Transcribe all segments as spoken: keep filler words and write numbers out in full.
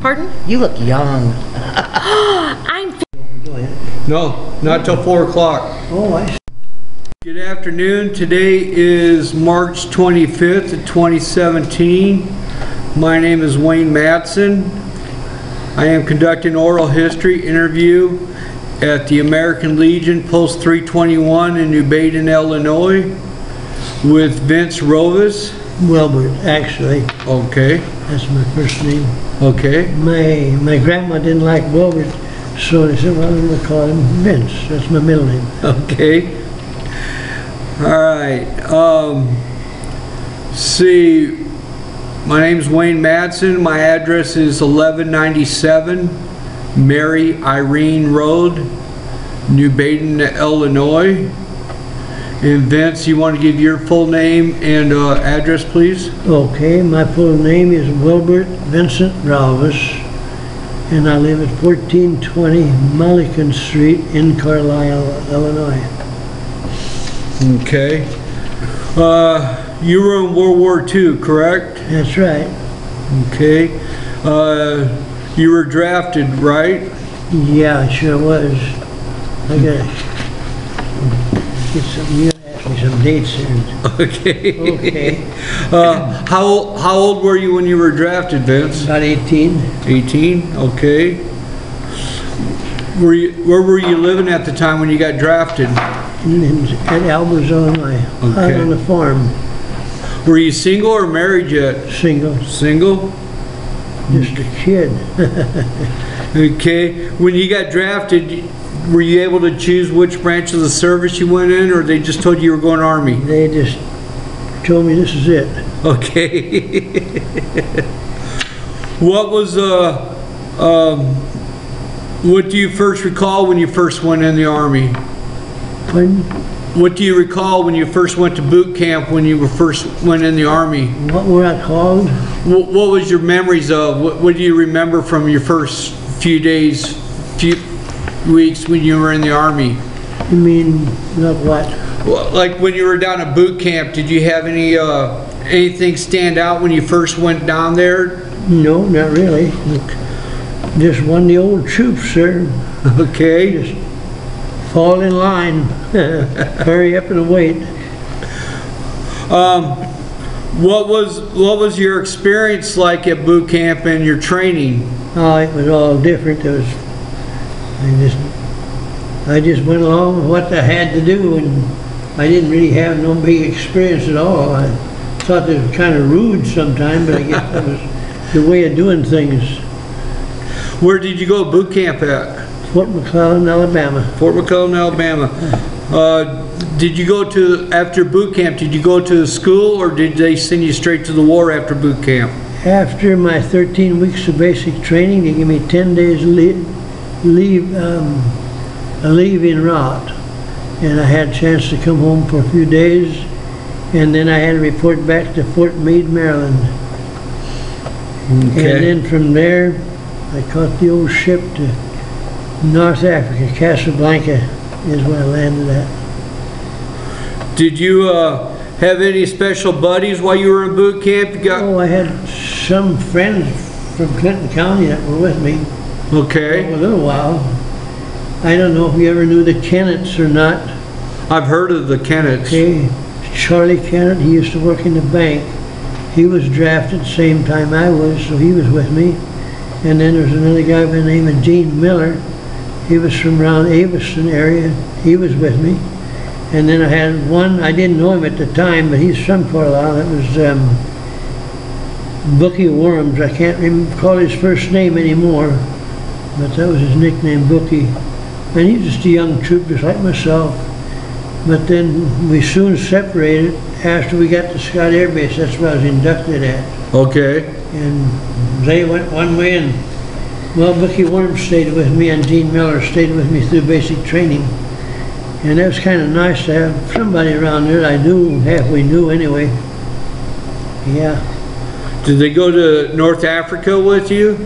Pardon? You look young. I'm. No, not till four o'clock. Oh, I see. Good afternoon. Today is March twenty-fifth, twenty seventeen. My name is Wayne Matson. I am conducting an oral history interview at the American Legion Post three twenty-one in New Baden, Illinois, with Vince Rolves. Wilbert, actually. Okay. That's my first name. Okay. My my grandma didn't like Wilbert, so they said, well, I'm going to call him Vince. That's my middle name. Okay. All right. Um, see, my name's Wayne Matson. My address is eleven ninety-seven Mary Irene Road, New Baden, Illinois. And Vince, you want to give your full name and uh, address, please? Okay, my full name is Wilbert Vincent Rolves, and I live at fourteen twenty Mulliken Street in Carlisle, Illinois. Okay. Uh, you were in World War Two, correct? That's right. Okay. Uh, you were drafted, right? Yeah, I sure was. I got it. Some, you asked me some dates here. Okay. Okay. Uh, how, how old were you when you were drafted, Vince? About eighteen. eighteen, okay. Were you, where were you living at the time when you got drafted? At Albers, Illinois. Okay. Out on the farm. Were you single or married yet? Single. Single? Just a kid. Okay. When you got drafted, were you able to choose which branch of the service you went in, or they just told you you were going Army? They just told me this is it. Okay. What was, uh, um, what do you first recall when you first went in the Army? Pardon? What do you recall when you first went to boot camp, when you were first went in the Army? What were I called? What, what was your memories of? What, what do you remember from your first few days, few weeks when you were in the Army? You mean like what? Well, like when you were down at boot camp, did you have any uh, anything stand out when you first went down there? No, not really. Just one of the old troops there. Okay. Just fall in line. Hurry up and wait. Um, what was what was your experience like at boot camp and your training? Oh, it was all different. It was. I just, I just went along with what I had to do, and I didn't really have no big experience at all. I thought they were kind of rude sometimes, but I guess that was the way of doing things. Where did you go boot camp at? Fort McClellan, Alabama. Fort McClellan, Alabama. Uh, did you go to, after boot camp, did you go to school, or did they send you straight to the war after boot camp? After my thirteen weeks of basic training, they gave me ten days leave. leave um, a leave in route, and I had a chance to come home for a few days, and then I had to report back to Fort Meade, Maryland. Okay. And then from there I caught the old ship to North Africa. Casablanca is where I landed at. Did you uh, have any special buddies while you were in boot camp? You got oh, I had some friends from Clinton County that were with me. Okay. For a little while. I don't know if you ever knew the Kennetts or not. I've heard of the Kennetts. Okay. Charlie Kennett, he used to work in the bank. He was drafted same time I was, so he was with me. And then there's another guy by the name of Gene Miller. He was from around Aveston area. He was with me. And then I had one, I didn't know him at the time, but he's from Carlisle. It was um, Bookie Warren. I can't recall his first name anymore. But that was his nickname, Bookie. And he's just a young troop, just like myself. But then we soon separated after we got to Scott Air Base. That's where I was inducted at. Okay. And they went one way, and well, Bookie Worm stayed with me, and Dean Miller stayed with me through basic training. And that was kind of nice to have somebody around there I knew, halfway knew anyway. Yeah. Did they go to North Africa with you?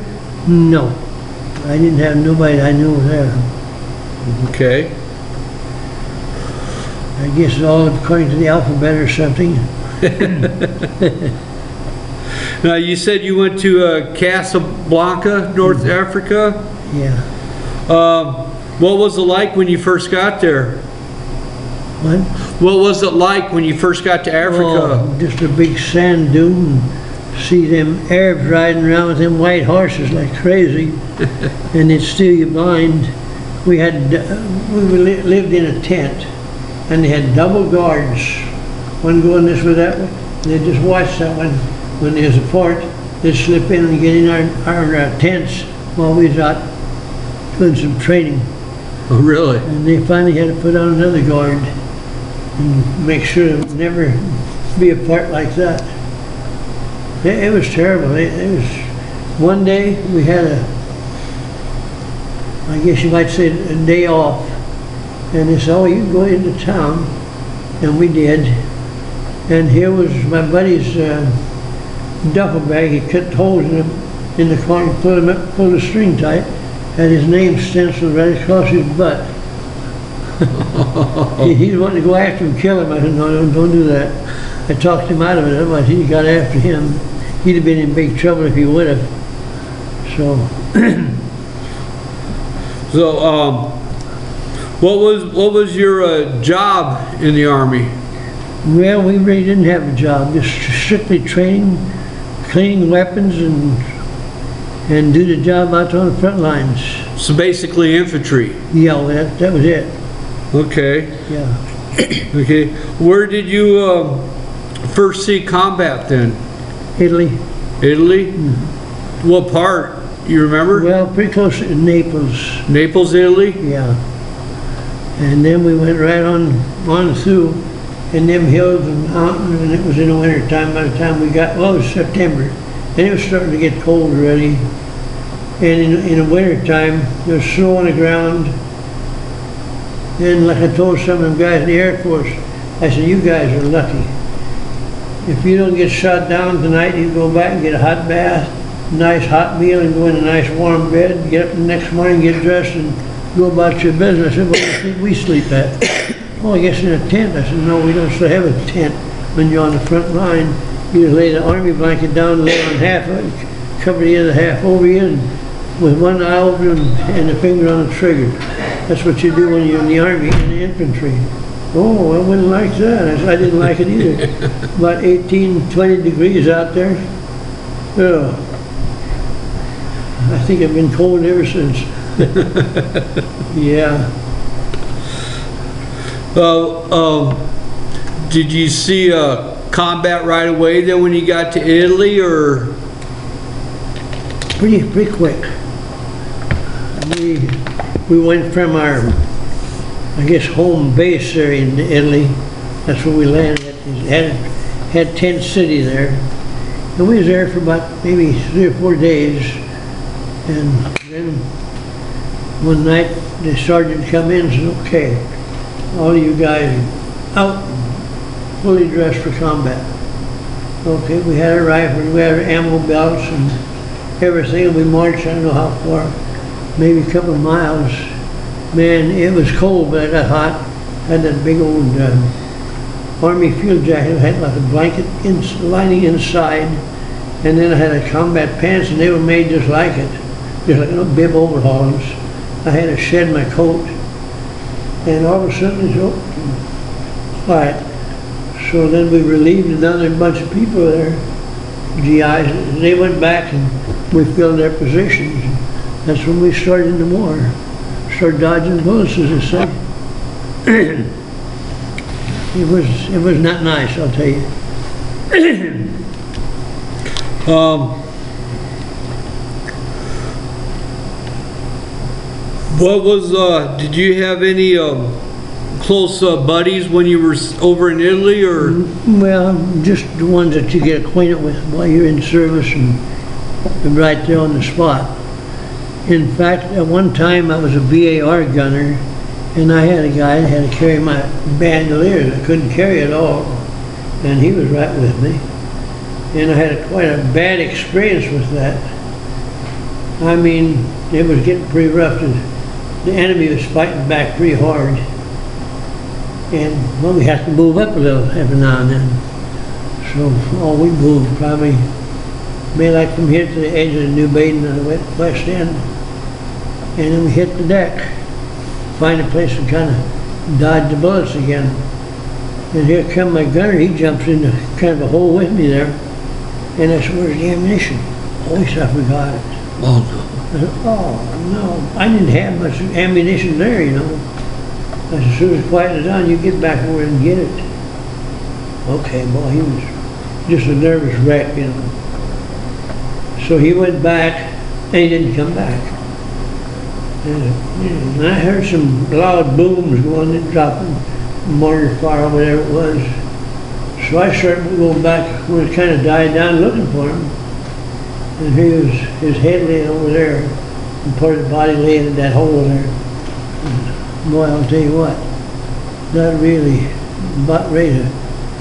No. I didn't have nobody I knew there. Okay. I guess it's all according to the alphabet or something. Now, you said you went to uh, Casablanca, North mm-hmm. Africa? Yeah. Uh, what was it like when you first got there? What? What was it like when you first got to Africa? Oh, just a big sand dune. See them Arabs riding around with them white horses like crazy, and they'd steal you blind. We had uh, we li lived in a tent, and they had double guards, one going this way, that way. They just watched that one. When there's a fort, they'd slip in and get in our, our uh, tents while we was out doing some training. Oh, really? And they finally had to put on another guard and make sure it would never be a fort like that. It, it was terrible. It, it was one day we had a, I guess you might say, a day off, and they said, "Oh, you go into town," and we did. And here was my buddy's uh, duffel bag. He cut holes in them in the corner, put them up, pulled the string tight, had his name stenciled right across his butt. he, he wanted to go after him, kill him. I said, "No, no, don't do that." I talked him out of it, otherwise he got after him. He'd have been in big trouble if he would have. So, so um, what was what was your uh, job in the Army? Well, we really didn't have a job. Just strictly training, cleaning weapons, and and do the job out on the front lines. So basically, infantry. Yeah, that that was it. Okay. Yeah. Okay. Where did you? Uh, First see combat then? Italy. Italy? Mm-hmm. What part? You remember? Well, pretty close to Naples. Naples, Italy? Yeah. And then we went right on on through in them hills and mountains, and it was in the winter time by the time we got, well, it was September, and it was starting to get cold already. And in, in the winter time, there was snow on the ground. And like I told some of them guys in the Air Force, I said, "You guys are lucky. If you don't get shot down tonight, you go back and get a hot bath, nice hot meal, and go in a nice warm bed, get up the next morning, get dressed, and go about your business." I said, "Well, I think we sleep at." "Oh, I guess in a tent." I said, "No, we don't have a tent when you're on the front line. You just lay the army blanket down, lay on half of it, cover the other half over you, and with one eye open and a finger on the trigger. That's what you do when you're in the army, in the infantry." "Oh, I wouldn't like that." I didn't like it either. About eighteen, twenty degrees out there. Oh, I think I've been cold ever since. Yeah. Uh, um, did you see uh, combat right away then when you got to Italy, or? Pretty, pretty quick. We, we went from our, I guess, home base there in Italy. That's where we landed at. It had, had Tent City there. And we was there for about maybe three or four days. And then one night, the sergeant come in and said, "Okay, all you guys out, fully dressed for combat." Okay, we had our rifles, we had our ammo belts and everything. We marched, I don't know how far, maybe a couple of miles. Man, it was cold, but I got hot. Had that big old uh, army field jacket. I had like a blanket in, lining inside, and then I had a combat pants, and they were made just like it, just like little bib overalls. I had to shed my coat, and all of a sudden it's open. Quiet. So then we relieved another bunch of people there, G Is, and they went back and we filled their positions. That's when we started the war. Or dodging bullets, as I say. It was it was not nice, I'll tell you. um, what was uh, did you have any um, close uh, buddies when you were over in Italy, or? Well, just the ones that you get acquainted with while you're in service and, and right there on the spot. In fact, at one time I was a B A R gunner, and I had a guy that had to carry my bandoliers. I couldn't carry it all, and he was right with me. And I had a, quite a bad experience with that. I mean, it was getting pretty rough, and the enemy was fighting back pretty hard. And, well, we had to move up a little every now and then. So, oh, we moved probably made like from here to the edge of the New Baden and the west end, and then we hit the deck, find a place to kind of dodge the bullets again. And here come my gunner, he jumps into kind of a hole with me there, and I said, where's the ammunition? Holy stuff, we got it. Oh no. I said, oh no, I didn't have much ammunition there, you know. I said, as soon as quiet is on, you get back over and get it. Okay, boy, he was just a nervous wreck, you know. So he went back, and he didn't come back. And I heard some loud booms going and dropping, mortar fire, whatever it was. So I started to go back when it kind of died down, looking for him. And he was, his head laying over there, and part of the body laying in that hole there. And boy, I'll tell you what, that really about ready to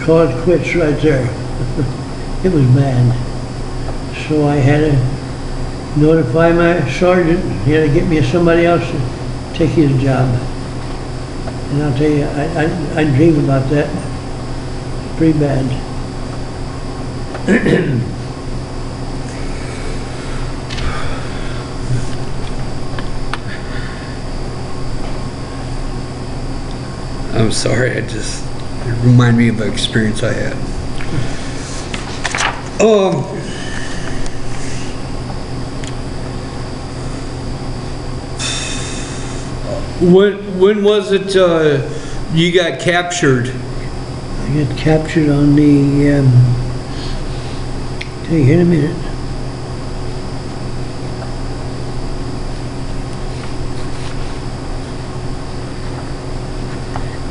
call it quits right there. It was bad. So I had to notify my sergeant. He had to get me somebody else to take his job. And I'll tell you, I, I, I dream about that. It's pretty bad. I'm sorry, I just, it reminded me of an experience I had. Um. When, when was it uh, you got captured? I got captured on the, um, take here in a minute.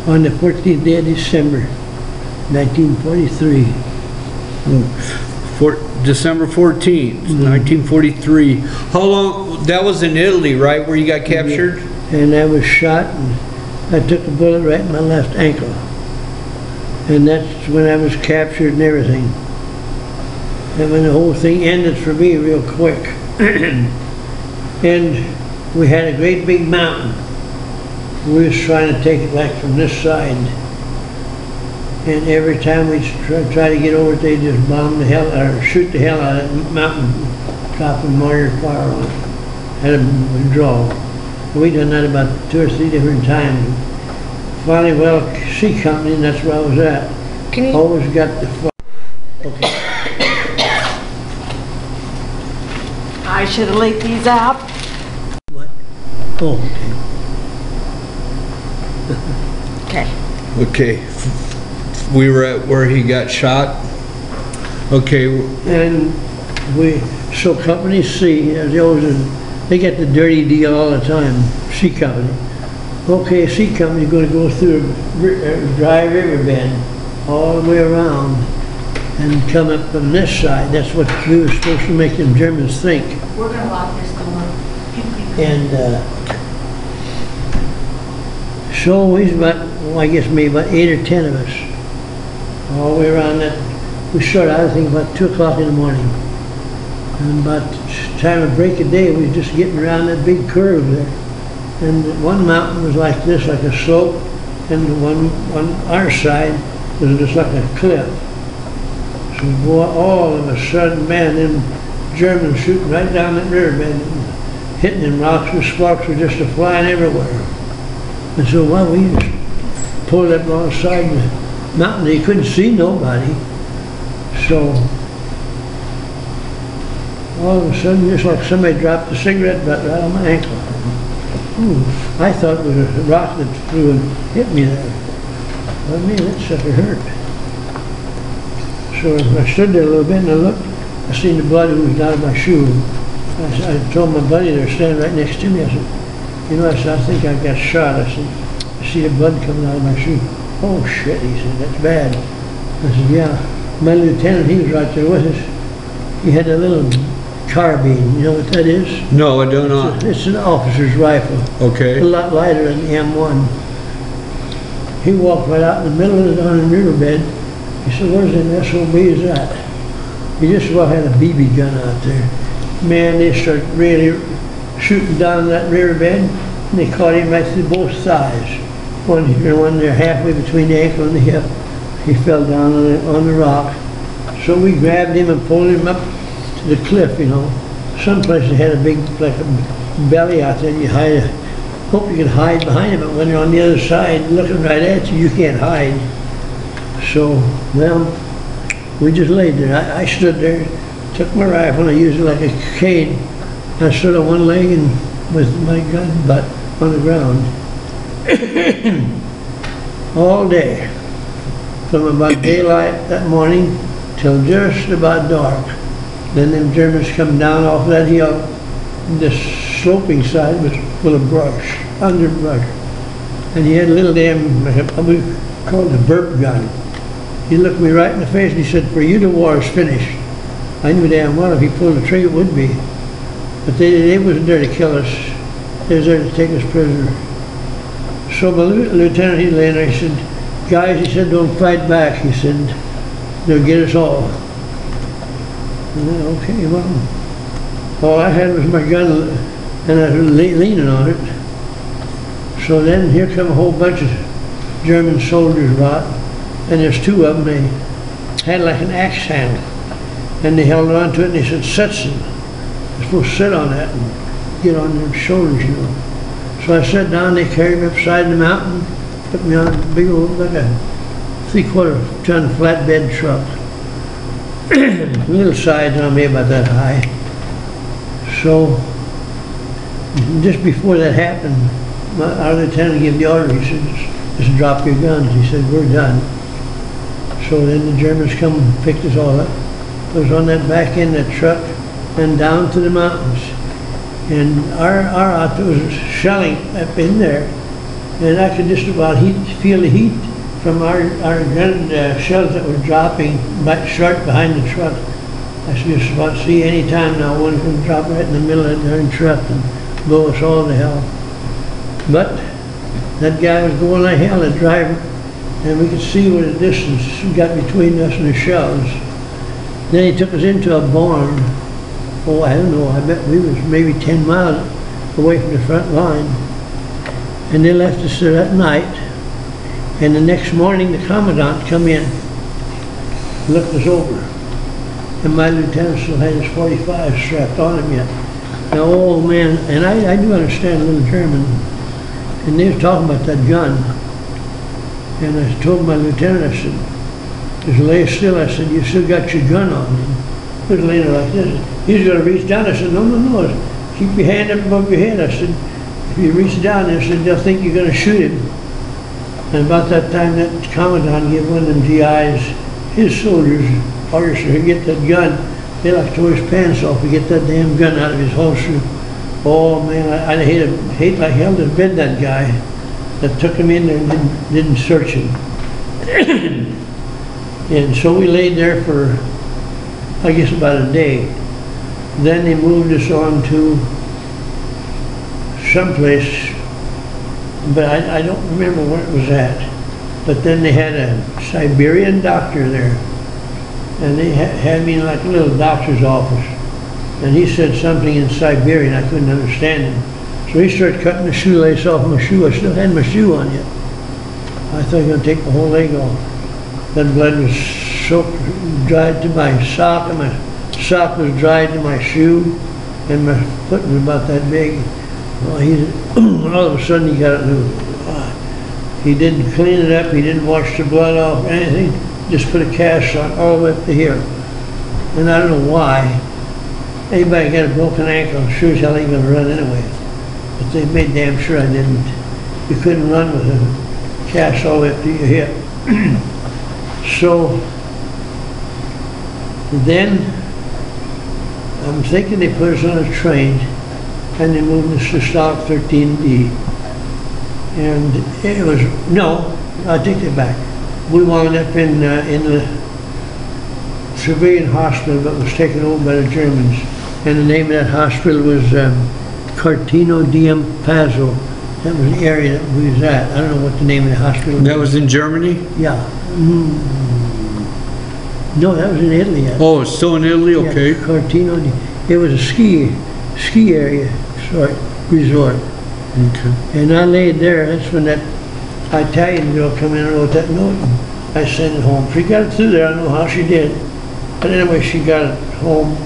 On the fourteenth day of December, nineteen forty-three. Mm. For, December fourteenth, mm-hmm. nineteen forty-three. How long, that was in Italy, right, where you got captured? Yeah. And I was shot, and I took a bullet right in my left ankle. And that's when I was captured and everything. And when the whole thing ended for me real quick. And we had a great big mountain. We was trying to take it like from this side. And every time we try, try to get over it, they just bomb the hell, or shoot the hell out of that mountain, dropping mortar fire on it. Had a withdrawal. We done that about two or three different times. Finally, well, C Company, and that's where I was at. Can you always got the fire. Okay. I should have laid these out. What? Oh, okay. Okay. Okay. We were at where he got shot. Okay. And we, so Company C, as the old. They get the dirty deal all the time, C Company. Okay, C Company's going to go through a dry river bed all the way around and come up from this side. That's what we were supposed to make them Germans think. We're going to lock this door. And uh, so we about, well, I guess maybe about eight or ten of us, all the way around that. We started out, I think, about two o'clock in the morning. And by the time of break of day, we were just getting around that big curve there. And one mountain was like this, like a slope, and one on our side was just like a cliff. So boy, all of a sudden, man, them Germans shooting right down that riverbed, hitting them rocks, and sparks were just flying everywhere. And so while well, we just pulled up alongside the mountain, they couldn't see nobody. So all of a sudden, just like somebody dropped a cigarette butt right on my ankle. Ooh, I thought it was a rock that flew and hit me there. Well, man, that sucker hurt. So I stood there a little bit and I looked. I seen the blood oozed out of my shoe. I, I told my buddy there, standing right next to me, I said, you know, I said, I think I got shot. I said, I see the blood coming out of my shoe. Oh, shit, he said, that's bad. I said, yeah. My lieutenant, he was right there with us. He had a little carbine, you know what that is? No, I don't know. It's, it's an officer's rifle. Okay. A lot lighter than the M one. He walked right out in the middle of the on the riverbed. He said, where's an S O B is that? He just about had a B B gun out there. Man, they started really shooting down that riverbed, and they caught him right through both thighs. One here, one there, halfway between the ankle and the hip. He fell down on the, on the rock. So we grabbed him and pulled him up to the cliff, you know. Some places had a big, like a belly out there, you hide, hope you can hide behind it, but when you're on the other side looking right at you, you can't hide. So, well, we just laid there. I, I stood there, took my rifle, I used it like a cane. I stood on one leg and with my gun butt on the ground. All day. From about daylight that morning till just about dark. Then them Germans come down off that hill, this sloping side was full of brush, underbrush. And he had a little damn, we called it a burp gun. He looked me right in the face and he said, "For you the war is finished." I knew damn well if he pulled the trigger it would be. But they, they wasn't there to kill us. They was there to take us prisoner. So my lieutenant, he lay there, he said, "Guys," he said, "don't fight back." He said, "They'll get us all." And then, okay, well, all I had was my gun and I was leaning on it. So then here come a whole bunch of German soldiers about, and there's two of them, they had like an axe handle. And they held on to it and they said, "Sitzen." You're supposed to sit on that and get on their shoulders, you know. So I sat down, they carried me up the side of the mountain, put me on a big old, like a three-quarter ton flatbed truck. Little sides on me about that high. So, just before that happened, my, our lieutenant gave the order, he said, "Just drop your guns." He said, "We're done." So then the Germans come and picked us all up. I was on that back end of that truck and down to the mountains. And our, our outfit was shelling up in there, and I could just about heat, feel the heat from our, our gun uh, shells that were dropping right short behind the truck. I just about see any time now one can drop right in the middle of the truck and blow us all to hell. But that guy was going like hell, the driver, and we could see what a distance got between us and the shells. Then he took us into a barn. Oh, I don't know, I bet we was maybe ten miles away from the front line. And they left us there that night. And the next morning the commandant come in, looked us over. And my lieutenant still had his forty-five strapped on him yet. Now, old man, and I, I do understand a little German, and they were talking about that gun. And I told my lieutenant, I said, "Just lay still," I said, "you still got your gun on him." He was laying like this. He was going to reach down. I said, "No, no, no. Keep your hand up above your head." I said, "If you reach down," I said, "they'll think you're going to shoot him." And about that time, that commandant gave one of them G Is, his soldiers, orders to get that gun. They like tore his pants off to get that damn gun out of his holster. Oh man, I, I hate him, hate like hell to bend that guy that took him in there and didn't, didn't search him. And so we laid there for, I guess, about a day. Then they moved us on to someplace, but I, I don't remember where it was at. But then they had a Siberian doctor there, and they ha had me in like a little doctor's office. And he said something in Siberian, I couldn't understand him. So he started cutting the shoelace off my shoe. I still had my shoe on yet. I thought he was going to take the whole leg off. That blood was soaked, dried to my sock, and my sock was dried to my shoe, and my foot was about that big. Well, he, all of a sudden he got it loose. He didn't clean it up, he didn't wash the blood off, anything. Just put a cast on all the way up to here. And I don't know why. Anybody got a broken ankle, sure as hell ain't gonna run anyway. But they made damn sure I didn't. You couldn't run with a cast all the way up to your hip. So, then, I'm thinking they put us on a train, and they moved us to Stalag thirteen D. And it was, no, I take it back. We wound up in, uh, in the civilian hospital that was taken over by the Germans. And the name of that hospital was um, Cartino di Empedocle. That was the area that we was at. I don't know what the name of the hospital was. That was in Germany? Yeah. Mm. No, that was in Italy. Actually. Oh, it's still in Italy? Yeah, okay. Cartino di, it was a ski, ski area. Sorry, resort. Okay. And I laid there, that's when that Italian girl come in and wrote that note. I sent it home. She got it through there, I don't know how she did. But anyway, she got it home.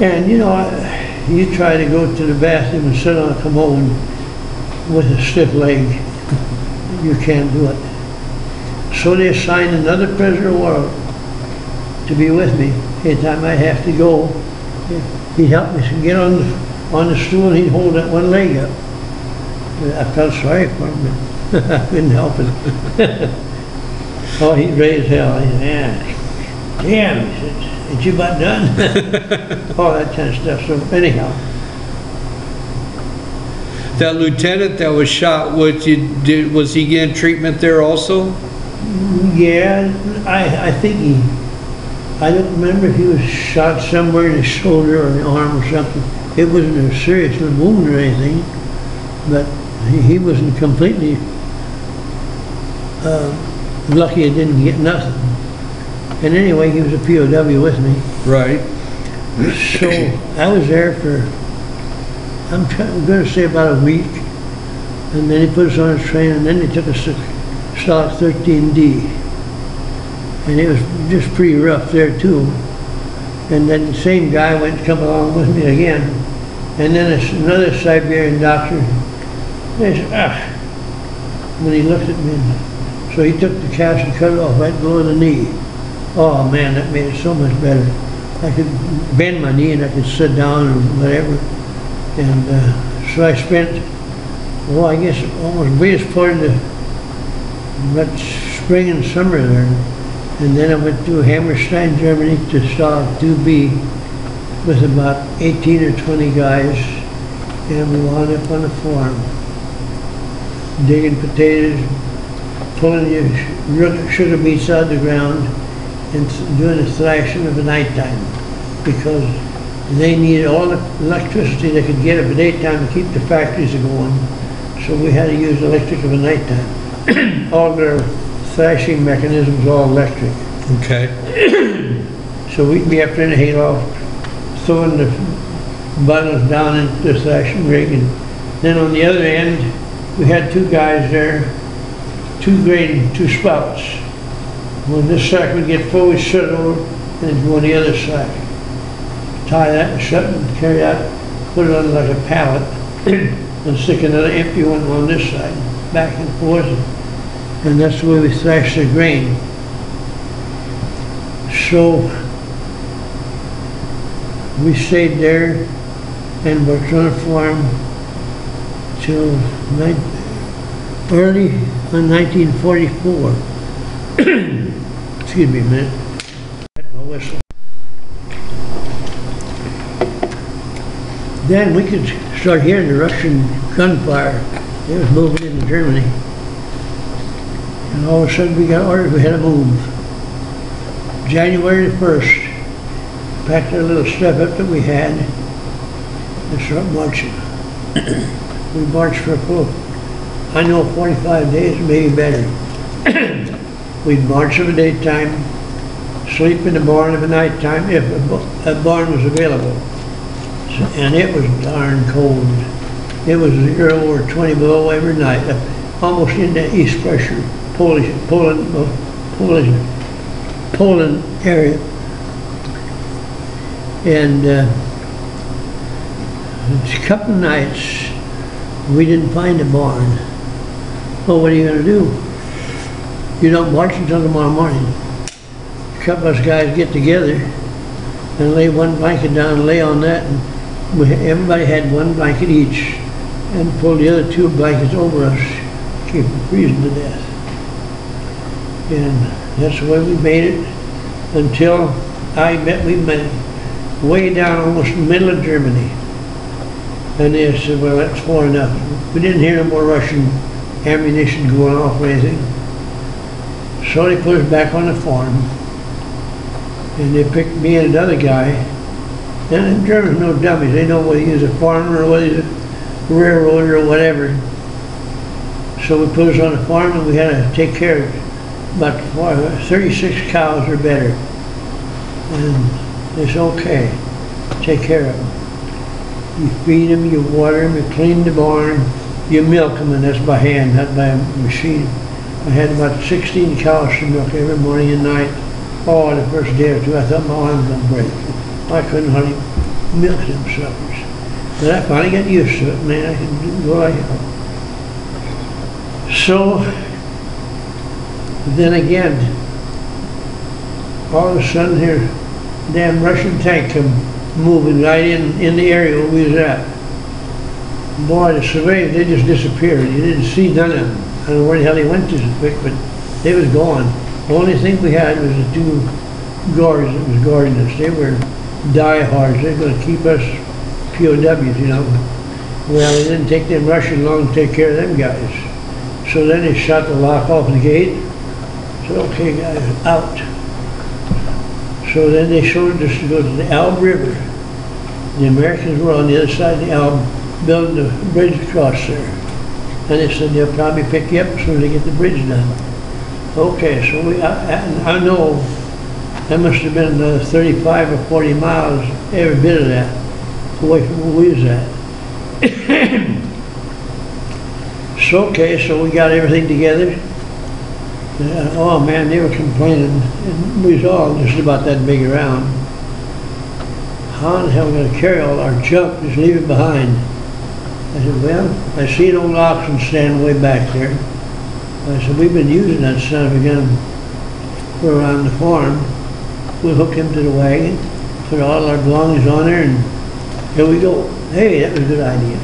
And you know, I, you try to go to the bathroom and sit on a commode with a stiff leg, you can't do it. So they assigned another prisoner of war to be with me anytime I have to go. He helped me get on the, on the stool, and he'd hold that one leg up. I felt sorry for him, but I couldn't help it. Oh, he'd raise hell. He said, yeah, damn, he said, ain't you about done? All that kind of stuff. So anyhow. That lieutenant that was shot, what you did, was he getting treatment there also? Yeah, I, I think he, I don't remember if he was shot somewhere in the shoulder or the arm or something. It wasn't a serious wound or anything, but he, he wasn't completely uh, lucky it didn't get nothing. And anyway, he was a P O W with me. Right. So I was there for, I'm, I'm going to say about a week, and then they put us on a train, and then they took us to Stalag thirteen D. And it was just pretty rough there too. And then the same guy went to come along with me again. And then another Siberian doctor, and he said, ah, when he looked at me. So he took the cast and cut it off right below the knee. Oh man, that made it so much better. I could bend my knee and I could sit down or whatever. And uh, so I spent, well, I guess almost, we just poured into that spring and summer there. And then I went to Hammerstein, Germany to Stalag two B with about eighteen or twenty guys, and we wound up on a farm digging potatoes, pulling your sugar beets out of the ground, and doing the thrashing of the nighttime, because they needed all the electricity they could get at the daytime to keep the factories going. So we had to use electric of the nighttime. All their thrashing mechanisms, all electric. Okay. So we'd be up there in the hayloft, throwing the bundles down into the thrashing rig. And then on the other end, we had two guys there, two grain, two spouts. When this sack would get full, we'd shut it over, and it'd go on the other sack. Tie that and shut it and carry it out, put it on like a pallet, and stick another empty one on this side, back and forth. And that's the way we thrash the grain. So we stayed there and worked on a farm till early in nineteen forty-four. Excuse me a minute. That's my whistle. Then we could start hearing the Russian gunfire. It was moving into Germany. And all of a sudden we got orders, we had to move. January first, packed our little stuff up that we had and started marching. We marched for, oh, I know forty-five days, maybe better. We'd march in the daytime, sleep in the barn in the nighttime, if a, a barn was available. So, and it was darn cold. It was zero or twenty below every night, almost into East Prussia. Polish, Poland, Polish, Poland area, and uh, a couple of nights we didn't find a barn. Well, what are you going to do? You don't march until tomorrow morning. A couple of us guys get together and lay one blanket down and lay on that, and we, everybody had one blanket each, and pulled the other two blankets over us, keep them freezing to death. And that's the way we made it until I bet we met way down almost in the middle of Germany. And they said, well, that's far enough. We didn't hear no more Russian ammunition going off or anything. So they put us back on the farm. And they picked me and another guy. And the Germans are no dummies. They know whether he's a farmer or whether he's a railroader or whatever. So we put us on the farm and we had to take care of it. But thirty-six cows or better, and it's okay. Take care of them. You feed them, you water them, you clean the barn, you milk them, and that's by hand, not by machine. I had about sixteen cows to milk every morning and night. Oh, the first day or two, I thought my arm was going to break. I couldn't hardly milks and suppers. But I finally got used to it, man. I could do what I had. So, then again, all of a sudden here, damn Russian tank come moving right in, in the area where we was at. Boy, the surveyors, they just disappeared. You didn't see none of them. I don't know where the hell they went to so quick, but they was gone. The only thing we had was the two guards that was guarding us. They were diehards. They're going to keep us P O Ws, you know. Well, it didn't take them Russian long to take care of them guys. So then they shot the lock off the gate. Said, okay, guys, out. So then they showed us to go to the Elbe River. The Americans were on the other side of the Elbe, building the bridge across there. And they said they'll probably pick you up as soon as they get the bridge done. Okay, so we, I, I know that must have been uh, thirty-five or forty miles, every bit of that, away from where we was at. So, okay, so we got everything together. And, oh man, they were complaining. And we was all just about that big around. How in the hell are we going to carry all our junk, just leave it behind? I said, well, I see an old oxen stand way back there. I said, we've been using that son of a gun. We're on the farm. We'll hook him to the wagon, put all our belongings on there, and here we go. Hey, that was a good idea.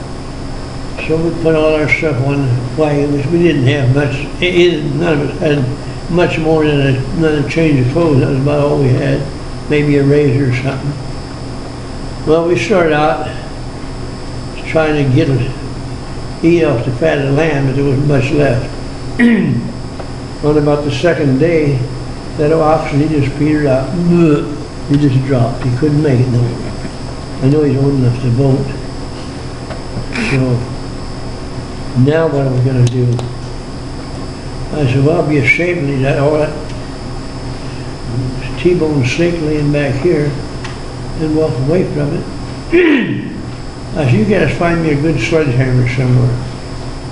So we put all our stuff on the wagon, which we didn't have much. It, it, none of us had much more than a, than a change of clothes. That was about all we had. Maybe a razor or something. Well, we started out trying to get it, eat off the fat of the land, but there wasn't much left. On about the second day, that oxen, he just petered out. He just dropped. He couldn't make it no way. I know he's old enough to vote. So, now what am I going to do? I said, well, I'll be ashamed of that, all that T-bone steak laying back here, and walk away from it. I said, you guys find me a good sledgehammer somewhere.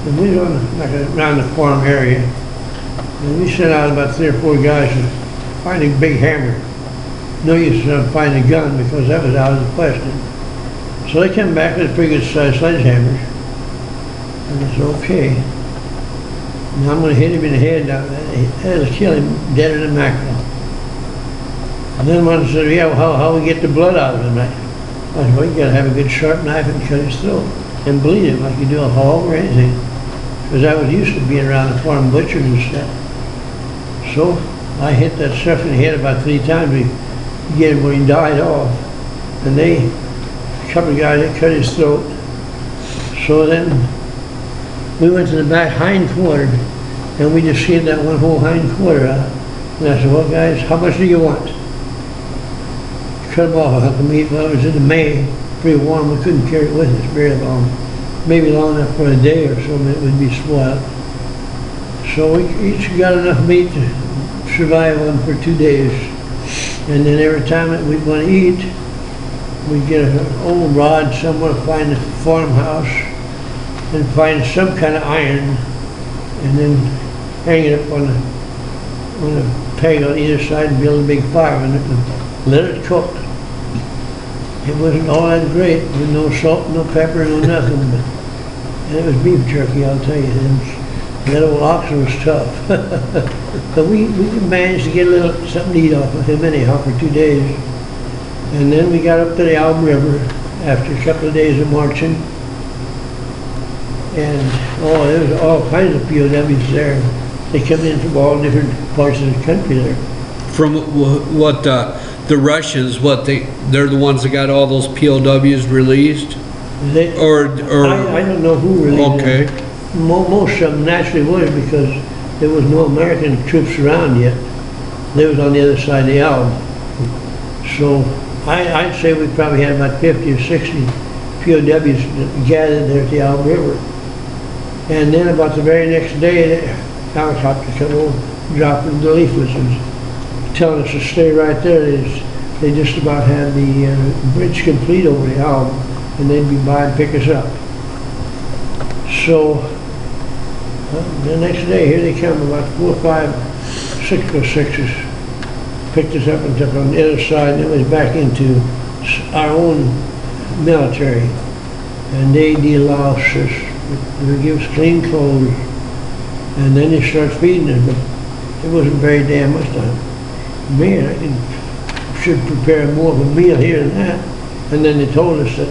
And we was on, like a, around the farm area. And we sent out about three or four guys to find a big hammer. No use to find a gun because that was out of the question. So they came back with pretty good sized sledgehammers. And I said, okay. Now I'm going to hit him in the head. That'll kill him dead in a mackerel. And then one said, yeah, well, how, how we get the blood out of him? I, I said, well, you gotta have a good sharp knife and cut his throat and bleed him like you do a hog or anything. Because I was used to being around the farm butchers and stuff. So I hit that stuff in the head about three times. We get him when he died off. And they, a couple of guys, they cut his throat. So then we went to the back hind quarter and we just shaved that one whole hind quarter out. And I said, well, guys, how much do you want? Cut them off a hunk of meat. Well, it was in the May, pretty warm. We couldn't carry it with us very long. Maybe long enough for a day or so, it would be spoiled. So we each got enough meat to survive on for two days. And then every time that we'd want to eat, we'd get an old rod somewhere, find a farmhouse, and find some kind of iron, and then hang it up on a, on a peg on either side and build a big fire on it and let it cook. It wasn't all that great, with no salt, no pepper, no nothing, but and it was beef jerky, I'll tell you. And that old oxen was tough. But we, we managed to get a little something to eat off of him anyhow for two days. And then we got up to the Elbe River after a couple of days of marching. And oh, there was all kinds of P O Ws there. They come in from all different parts of the country there. From what? Uh The Russians, what they, they're the ones that got all those P O Ws released? They, or, or I, I don't know who released okay. them. Most of them naturally would because there was no American troops around yet. They was on the other side of the Elbe. So I, I'd say we probably had about fifty or sixty P O Ws gathered there at the Elbe River. And then about the very next day, the helicopter come over, dropping the leaflets and telling us to stay right there. They just about had the uh, bridge complete over the Elbe, and they'd be by and pick us up. So uh, the next day, here they come, about four, five, six or sixes, picked us up and took on the other side, and it was back into our own military, and they delouse us, they give us clean clothes, and then they start feeding us, but it wasn't very damn much time. Man, I can, should prepare more of a meal here than that. And then they told us that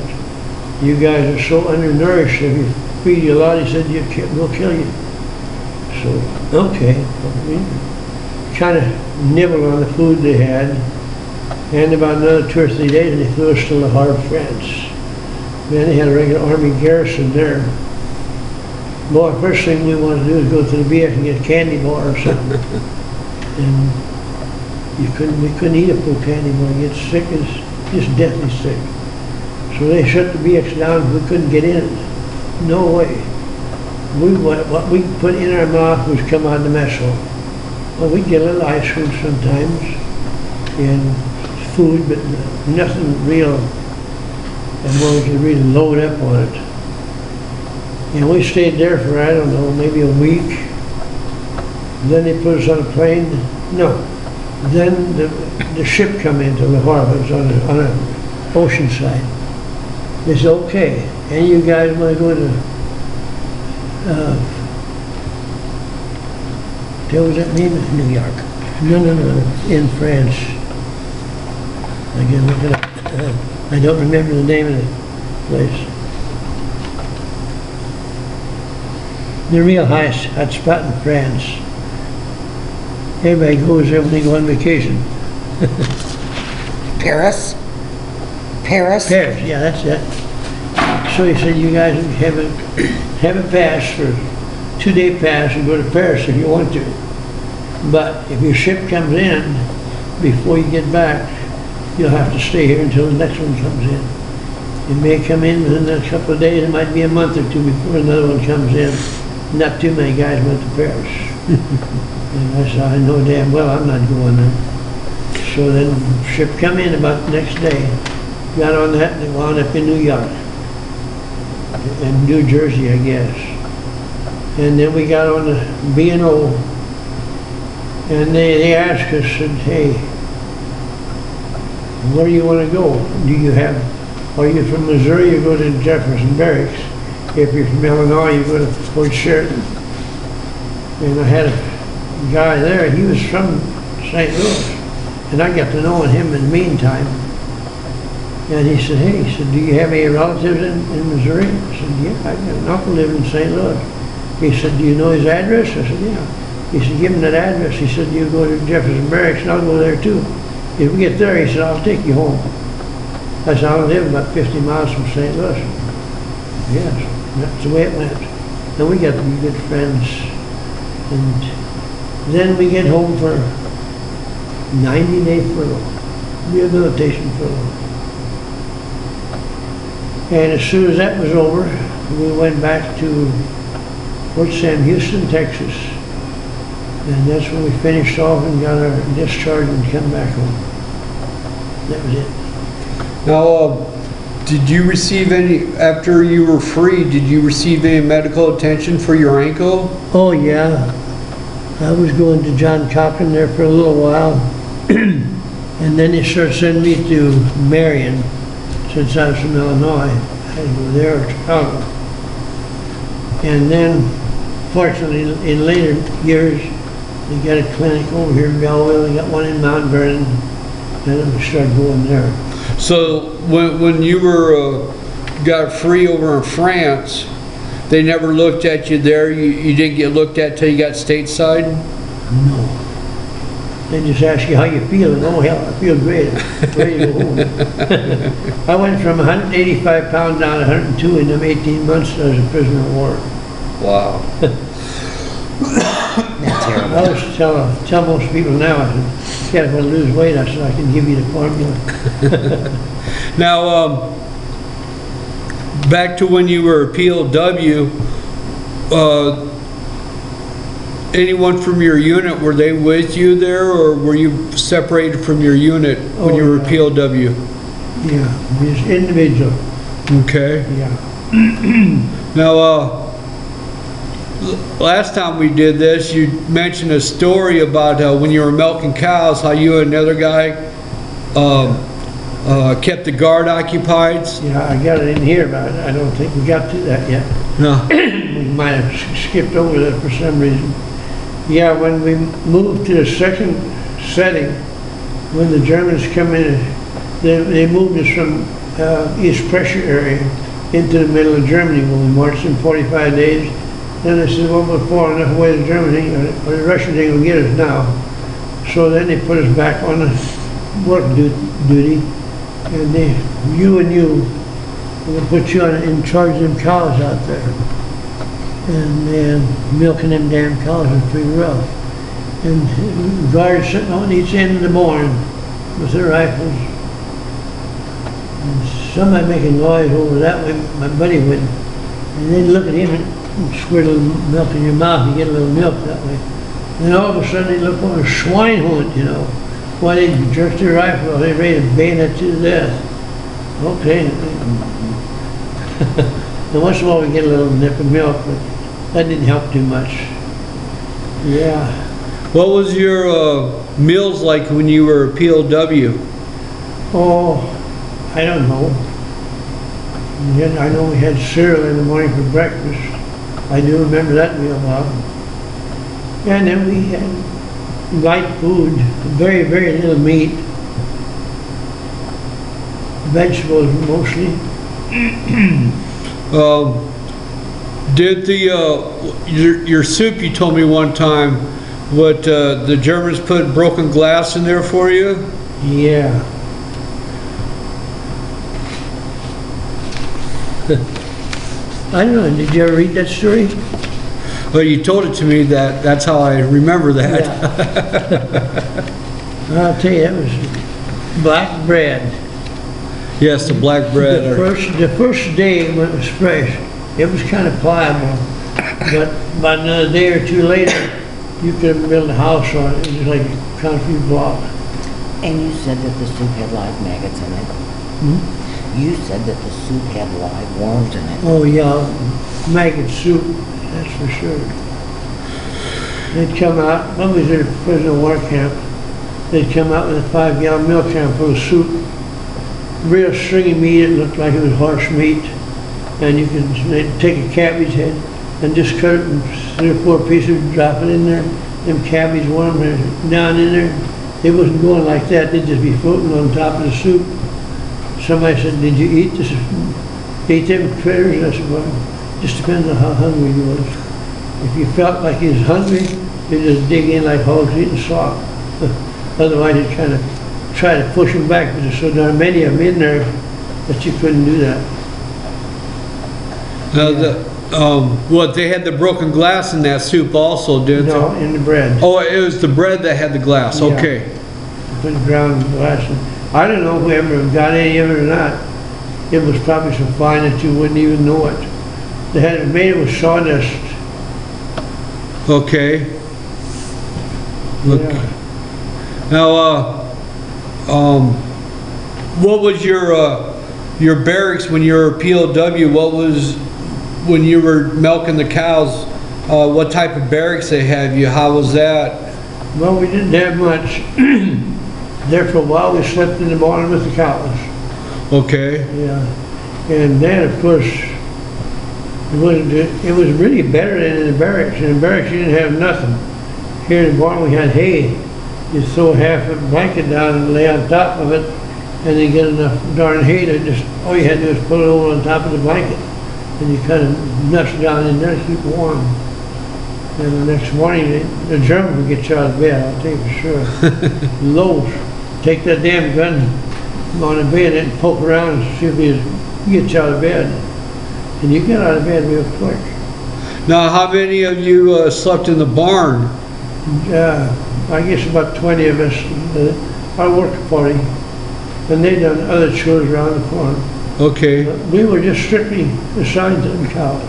you guys are so undernourished, if you feed you a lot, he said, you can't, we'll kill you. So, okay, kind of nibbled on the food they had, and about another two or three days, they flew us to Le Havre, France. Man, they had a regular army garrison there. Boy, first thing we wanted to do is go to the V F and get a candy bar or something. And you couldn't, we couldn't eat a full candy bar. You get sick, it's just deathly sick. So they shut the V X down, we couldn't get in. No way. We went, what we put in our mouth was come out of the mess hall. Well, we'd get a little ice cream sometimes and food, but nothing real. And we could really load up on it. And we stayed there for, I don't know, maybe a week. And then they put us on a plane. No. Then the, the ship come into Le Havre. It was on the, on the ocean side. They said, okay, and you guys want to go to, uh, what was that name? New York. No, no, no, in France. Again, look at that. I don't remember the name of the place. The real high, hot spot in France. Everybody goes there when they go on vacation. Paris? Paris? Paris, yeah, that's it. So he said, you guys have a, have a pass for a two-day pass and go to Paris if you want to. But if your ship comes in before you get back, you'll have to stay here until the next one comes in. It may come in within a couple of days, it might be a month or two before another one comes in. Not too many guys went to Paris. And I said, I know damn well I'm not going there. So then the ship come in about the next day, got on that and they wound up in New York. And New Jersey, I guess. And then we got on the B and O, and they, they asked us, said, hey, where do you want to go? Do you have, are you from Missouri, you go to Jefferson Barracks. If you're from Illinois, you go to Fort Sheridan. And I had a guy there, he was from Saint Louis. And I got to know him in the meantime. And he said, hey, he said, do you have any relatives in, in Missouri? I said, yeah, I got an uncle living in Saint Louis. He said, do you know his address? I said, yeah. He said, give him that address. He said, you go to Jefferson Barracks and I'll go there too. If we get there, he said, I'll take you home. I said, I live about fifty miles from Saint Louis. Yes, that's the way it went. And we got to be good friends. And then we get home for ninety day furlough, rehabilitation furlough. And as soon as that was over, we went back to Fort Sam Houston, Texas. And that's when we finished off and got our discharge and come back home. That was it. Now, uh, did you receive any, after you were free, did you receive any medical attention for your ankle? Oh, yeah. I was going to John Cochran there for a little while. And then they started sending me to Marion, since I was from Illinois. I had to go there or Chicago. And then, fortunately, in later years, they got a clinic over here in Belleville, they got one in Mount Vernon, and I started going there. So when, when you were, uh, got free over in France, they never looked at you there? You, you didn't get looked at till you got stateside? No. They just ask you how you feel, and oh hell, I feel great, I'm ready to go home. I went from one hundred eighty-five pounds down to one hundred two in them eighteen months that I was a prisoner of war. Wow. I always tell, tell most people now, I said, yeah, if I lose weight, I said, I can give you the formula. Now, um, back to when you were a P L W, uh, anyone from your unit, were they with you there, or were you separated from your unit when oh, you were yeah. a P L W? Yeah, just individual. Okay. Yeah. Now, uh, last time we did this, you mentioned a story about uh, when you were milking cows, how you and another guy um, Uh, kept the guard occupied. Yeah, I got it in here, but I don't think we got to that yet. No. We might have skipped over that for some reason. Yeah, when we moved to the second setting, when the Germans come in, they, they moved us from uh, East Prussia area into the middle of Germany when we marched in forty-five days. Then they said, well, we're far enough away to Germany, or the Russians ain't gonna get us now. So then they put us back on the work du duty. And they, you and you, will put you on, in charge of them cows out there. And they're milking them damn cows was pretty rough. And guards sitting on each end of the barn with their rifles. And somebody making noise over that way, my buddy went. And they'd look at him and squirt a little milk in your mouth, you get a little milk that way. And then all of a sudden they look over a swine hunt, you know. Why they jerked their rifle, they ready to bayonet to death. Okay. And once in a while we get a little nip of milk, but that didn't help too much. Yeah. What was your uh, meals like when you were a P O W? Oh, I don't know. Then I know we had cereal in the morning for breakfast. I do remember that meal well. And then we had light food, very, very little meat, vegetables mostly. uh, did the, uh, your, your soup you told me one time, what uh, the Germans put broken glass in there for you? Yeah. I don't know, did you ever read that story? Well, you told it to me, that that's how I remember that. Yeah. I'll tell you, that was black bread. Yes, the black bread. The first, the first day when it was fresh, it was kind of pliable. But by another day or two later, you could build a house on it. It was like a concrete block. And you said that the soup had live maggots in it. Hmm? You said that the soup had live worms in it. Oh, yeah. Maggot soup. That's for sure. They'd come out, when we was in a prisoner of war camp, they'd come out with a five gallon milk can full of soup. Real stringy meat, it looked like it was horse meat. And you could, they'd take a cabbage head and just cut it in three or four pieces, drop it in there. Them cabbage worms down in there. It wasn't going like that, they'd just be floating on top of the soup. Somebody said, did you eat this? Eat them critters? I said, well, just depends on how hungry you was. If you felt like you was hungry, you just dig in like hogs eating slop. Otherwise, you kind of try to push them back, but there's so darn many of them in there that you couldn't do that. Now, yeah. the, um, what they had the broken glass in that soup also, didn't no, they? No, in the bread. Oh, it was the bread that had the glass. Yeah. Okay. Put ground glass in. I don't know whoever got any of it or not. It was probably so fine that you wouldn't even know it. They had it made with sawdust. Okay. Look. Yeah. Now, uh, um, what was your uh, your barracks when you were a P O W? What was when you were milking the cows? Uh, what type of barracks they had you? How was that? Well, we didn't have much. There for a while, we slept in the barn with the cows. Okay. Yeah, and then of course. It was, it was really better than in the barracks. In the barracks you didn't have nothing. Here in the barn we had hay. You throw half a blanket down and lay on top of it, and you get enough darn hay to just, all you had to do was put it over on top of the blanket. And you kind of nuts down in there to keep warm. And the next morning the, the Germans would get you out of bed, I'll tell you for sure. Loads. Take that damn gun on the bed and poke around and see if you get you out of bed. And you get out of bed real quick. Now, how many of you uh, slept in the barn? Uh, I guess about twenty of us. Uh, I worked a party, and they done other chores around the farm. Okay. But we were just strictly assigned to them cows.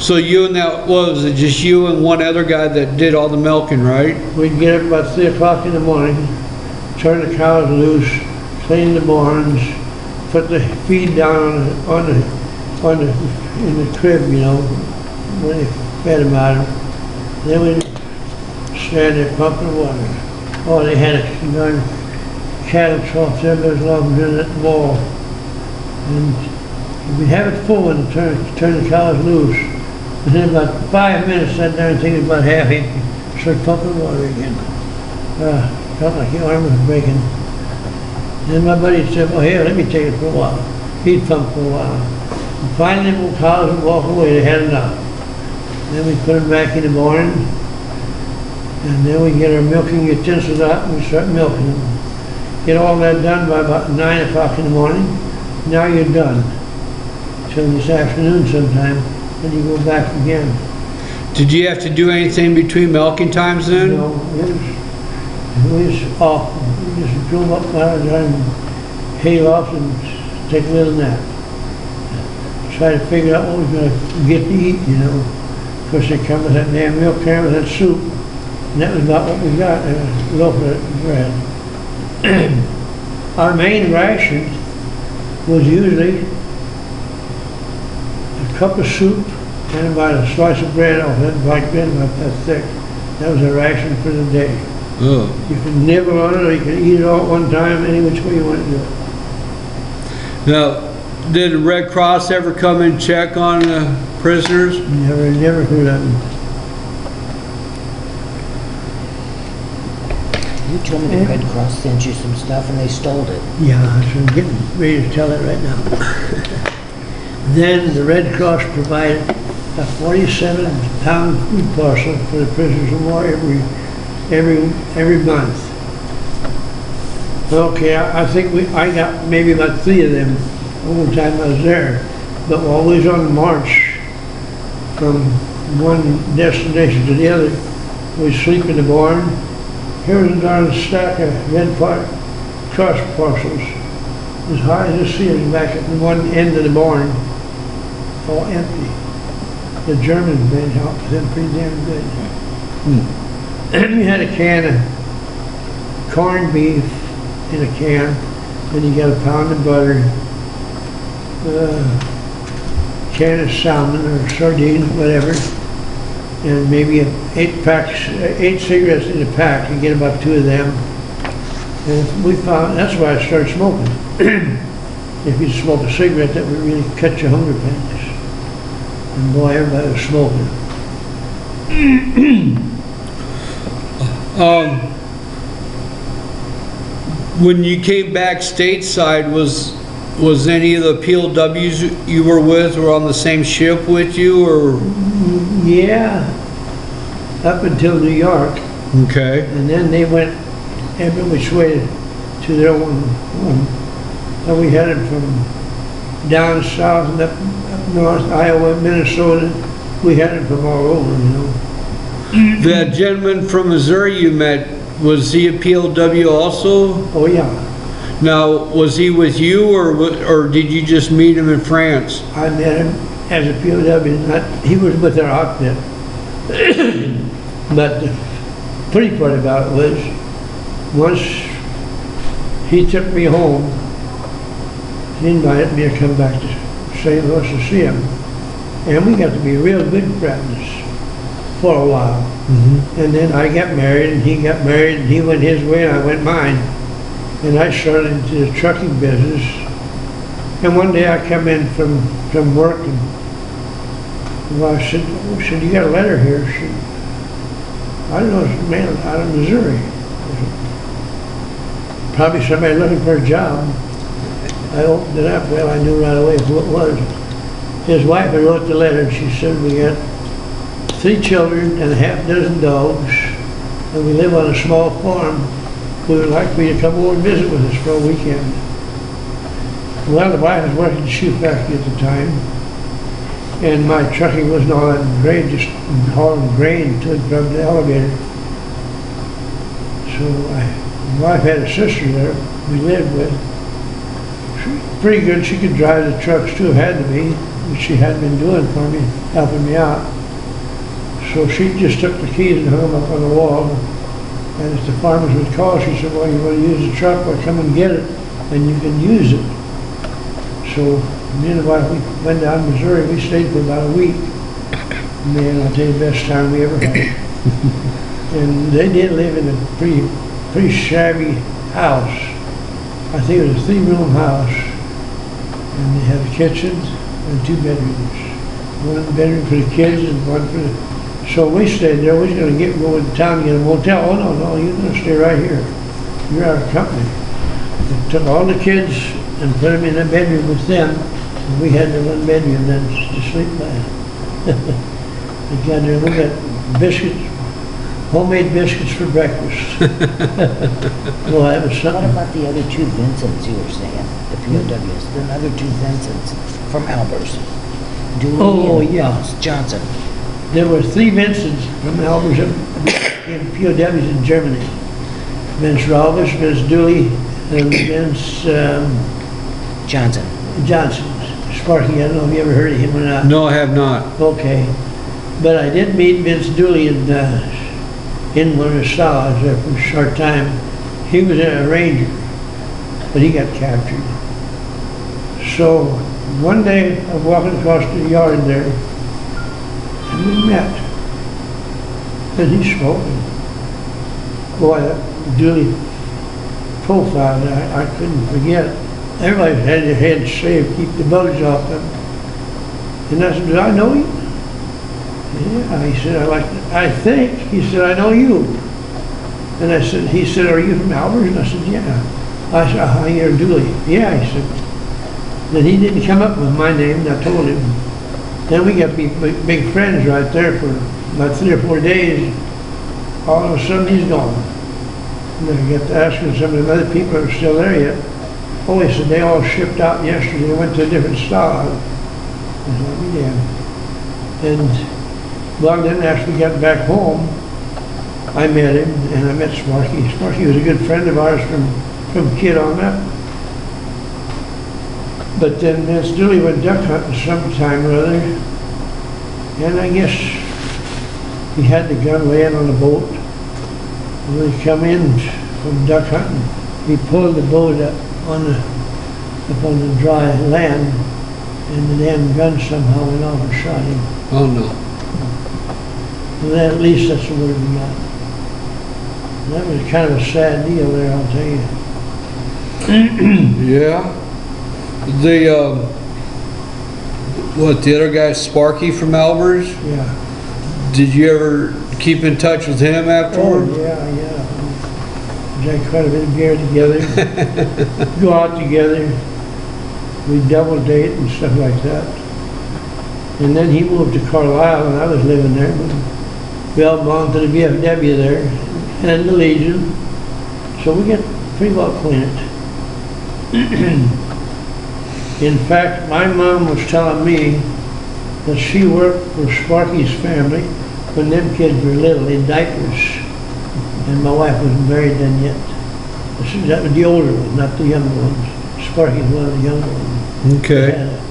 So you and that well, was it just you and one other guy that did all the milking, right? We'd get up about three o'clock in the morning, turn the cows loose, clean the barns, put the feed down on the on the. in the crib, you know, when they fed them out of them. Then we'd stand there pumping water. Oh, they had a cattle troughs, everybody's loving doing that wall. And we have it full and turn, turn the collars loose. Within about five minutes, that darn thing is about half empty. Start pumping water again. Uh, felt like the arm was breaking. Then my buddy said, well, here, let me take it for a while. He'd pump for a while. And finally, the collars would walk away, they had it out. Then we put them back in the morning. And then we get our milking utensils out and we start milking them. Get all that done by about nine o'clock in the morning. Now you're done. Till this afternoon sometime, then you go back again. Did you have to do anything between milking times then? No, it was, it was awful. We just drove up out and hay lofts and take a little nap. Try to figure out what we're going to get to eat, you know. Of course, they come with that damn milk can with that soup. And that was about what we got, it was local bread. Our main ration was usually a cup of soup and about a slice of bread off that white bread about that thick. That was a ration for the day. Oh. You could nibble on it or you could eat it all at one time, any which way you wanted to do it. Now, did the Red Cross ever come and check on the prisoners? Never, never heard of them. You told me the Red Cross sent you some stuff and they stole it. Yeah, so I'm getting ready to tell it right now. Then the Red Cross provided a forty-seven pound food parcel for the prisoners of war every every every month. Okay, I, I think we I got maybe about three of them all the time I was there, but we're always on the march from one destination to the other. We sleep in the barn. Here was a darn stack of red part, cross parcels, as high as the ceiling back at one end of the barn, all empty. The Germans made help them pretty damn good. Hmm. Then you had a can of corned beef in a can, then you got a pound of butter, a can of salmon or sardines, whatever. And maybe eight packs, eight cigarettes in a pack. You get about two of them. And we found that's why I started smoking. If you smoke a cigarette, that would really cut your hunger panties. And boy, everybody was smoking. um, when you came back stateside, was was any of the P O Ws you were with were on the same ship with you, or? Yeah, up until New York. Okay. And then they went every which way to their own home. And we had them from down south and up, up north, Iowa, Minnesota. We had them from all over, you know. That gentleman from Missouri you met, was he a P O W also? Oh, yeah. Now, was he with you, or or did you just meet him in France? I met him as a P O W. Not, he was with our outfit. But the pretty part about it was, once he took me home, he invited me to come back to Saint Louis to see him. And we got to be real good friends for a while. Mm-hmm. And then I got married, and he got married, and he went his way, and I went mine. And I started into the trucking business. And one day I come in from, from work and the wife said, oh, said, you got a letter here. She said, I don't know, it's a man out of Missouri. Said, probably somebody looking for a job. I opened it up, well, I knew right away who it was. His wife had wrote the letter and she said, we got three children and a half dozen dogs and we live on a small farm. We would like for you to come over and visit with us for a weekend. Well, the wife was working in the shoe factory at the time, and my trucking wasn't all that great, just hauling grain to and from the elevator. So I, my wife had a sister there we lived with. She was pretty good. She could drive the trucks too, had to be, which she had been doing for me, helping me out. So she just took the keys and hung them up on the wall. And if the farmers would call, she said, well, you want to use the truck, well, come and get it, and you can use it. So me and the wife, we went down to Missouri. We stayed for about a week. Man, I'll tell you, the best time we ever had. And they did live in a pretty, pretty shabby house. I think it was a three-room house, and they had a kitchen and two bedrooms. One bedroom for the kids and one for the... So we stayed there. We was going to get go into town and get a motel. Oh, no, no, you're going to stay right here. You're out of company. They took all the kids and put them in a bedroom with them, and we had the one bedroom then to sleep by. We got there and we got biscuits, homemade biscuits for breakfast. Well, that was something. What about the other two Vincents you were saying, the P O Ws, the other two Vincents from Albers? Dooley oh, and yeah. Johnson. There were three Vincents from Albers and P O Ws in Germany. Vince Rolves, Vince Dooley, and Vince um, Johnson. Johnson. Sparky, I don't know if you ever heard of him or not. No, I have not. Okay. But I did meet Vince Dooley in, uh, in one of the Stalags there for a short time. He was a ranger, but he got captured. So one day I'm walking across the yard there, and we met. And he spoke. Boy, that Dooley profile, I, I couldn't forget. Everybody had their heads shaved, keep the bugs off them. And I said, "Do I know you?" Yeah, he said, I like, I think, he said, I know you. And I said, he said, are you from Albers? And I said, yeah. I said, ah, you're Dooley. Yeah, he said. Then he didn't come up with my name, and I told him. Then we got big, big, big friends right there for about three or four days. All of a sudden, he's gone. And then I got to asking some of the other people that are still there yet. Oh, he said, they all shipped out yesterday. They went to a different Stalag. I said, I'll be damned. And long then after we got back home, I met him, and I met Sparky. Sparky was a good friend of ours from, from kid on up. But then Vince Dooley went duck hunting sometime or other, and I guess he had the gun laying on the boat. When he come in from duck hunting, he pulled the boat up on the, up on the dry land, and the damn gun somehow went off and shot him. Oh no. And then at least that's the word we got. And that was kind of a sad deal there, I'll tell you. Yeah. The, um, what, the other guy, Sparky from Albers? Yeah. Did you ever keep in touch with him afterward? Oh, yeah, yeah. We drank quite a bit of beer together. Go out together. We double date and stuff like that. And then he moved to Carlisle, and I was living there. Well, belonged to the V F W there, and the Legion, so we get pretty well acquainted. In fact, my mom was telling me that she worked for Sparky's family when them kids were little in diapers, and my wife wasn't married then yet. That was the older one, not the younger ones. Sparky's one of the younger ones. Okay.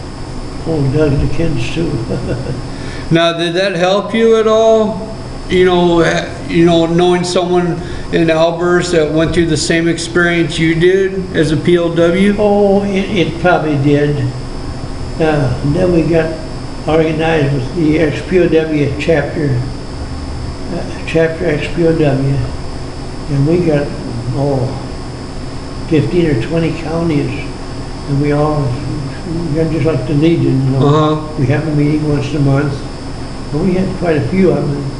Oh, does the kids too. Now, did that help you at all? You know, you know, knowing someone in Albers that went through the same experience you did as a P O W? Oh, it, it probably did. Uh, and then we got organized with the ex-P O W chapter, uh, chapter ex-P O W, and we got, oh, fifteen or twenty counties, and we all, we're just like the Legion, you know. Uh-huh. We have a meeting once a month, but we had quite a few of them.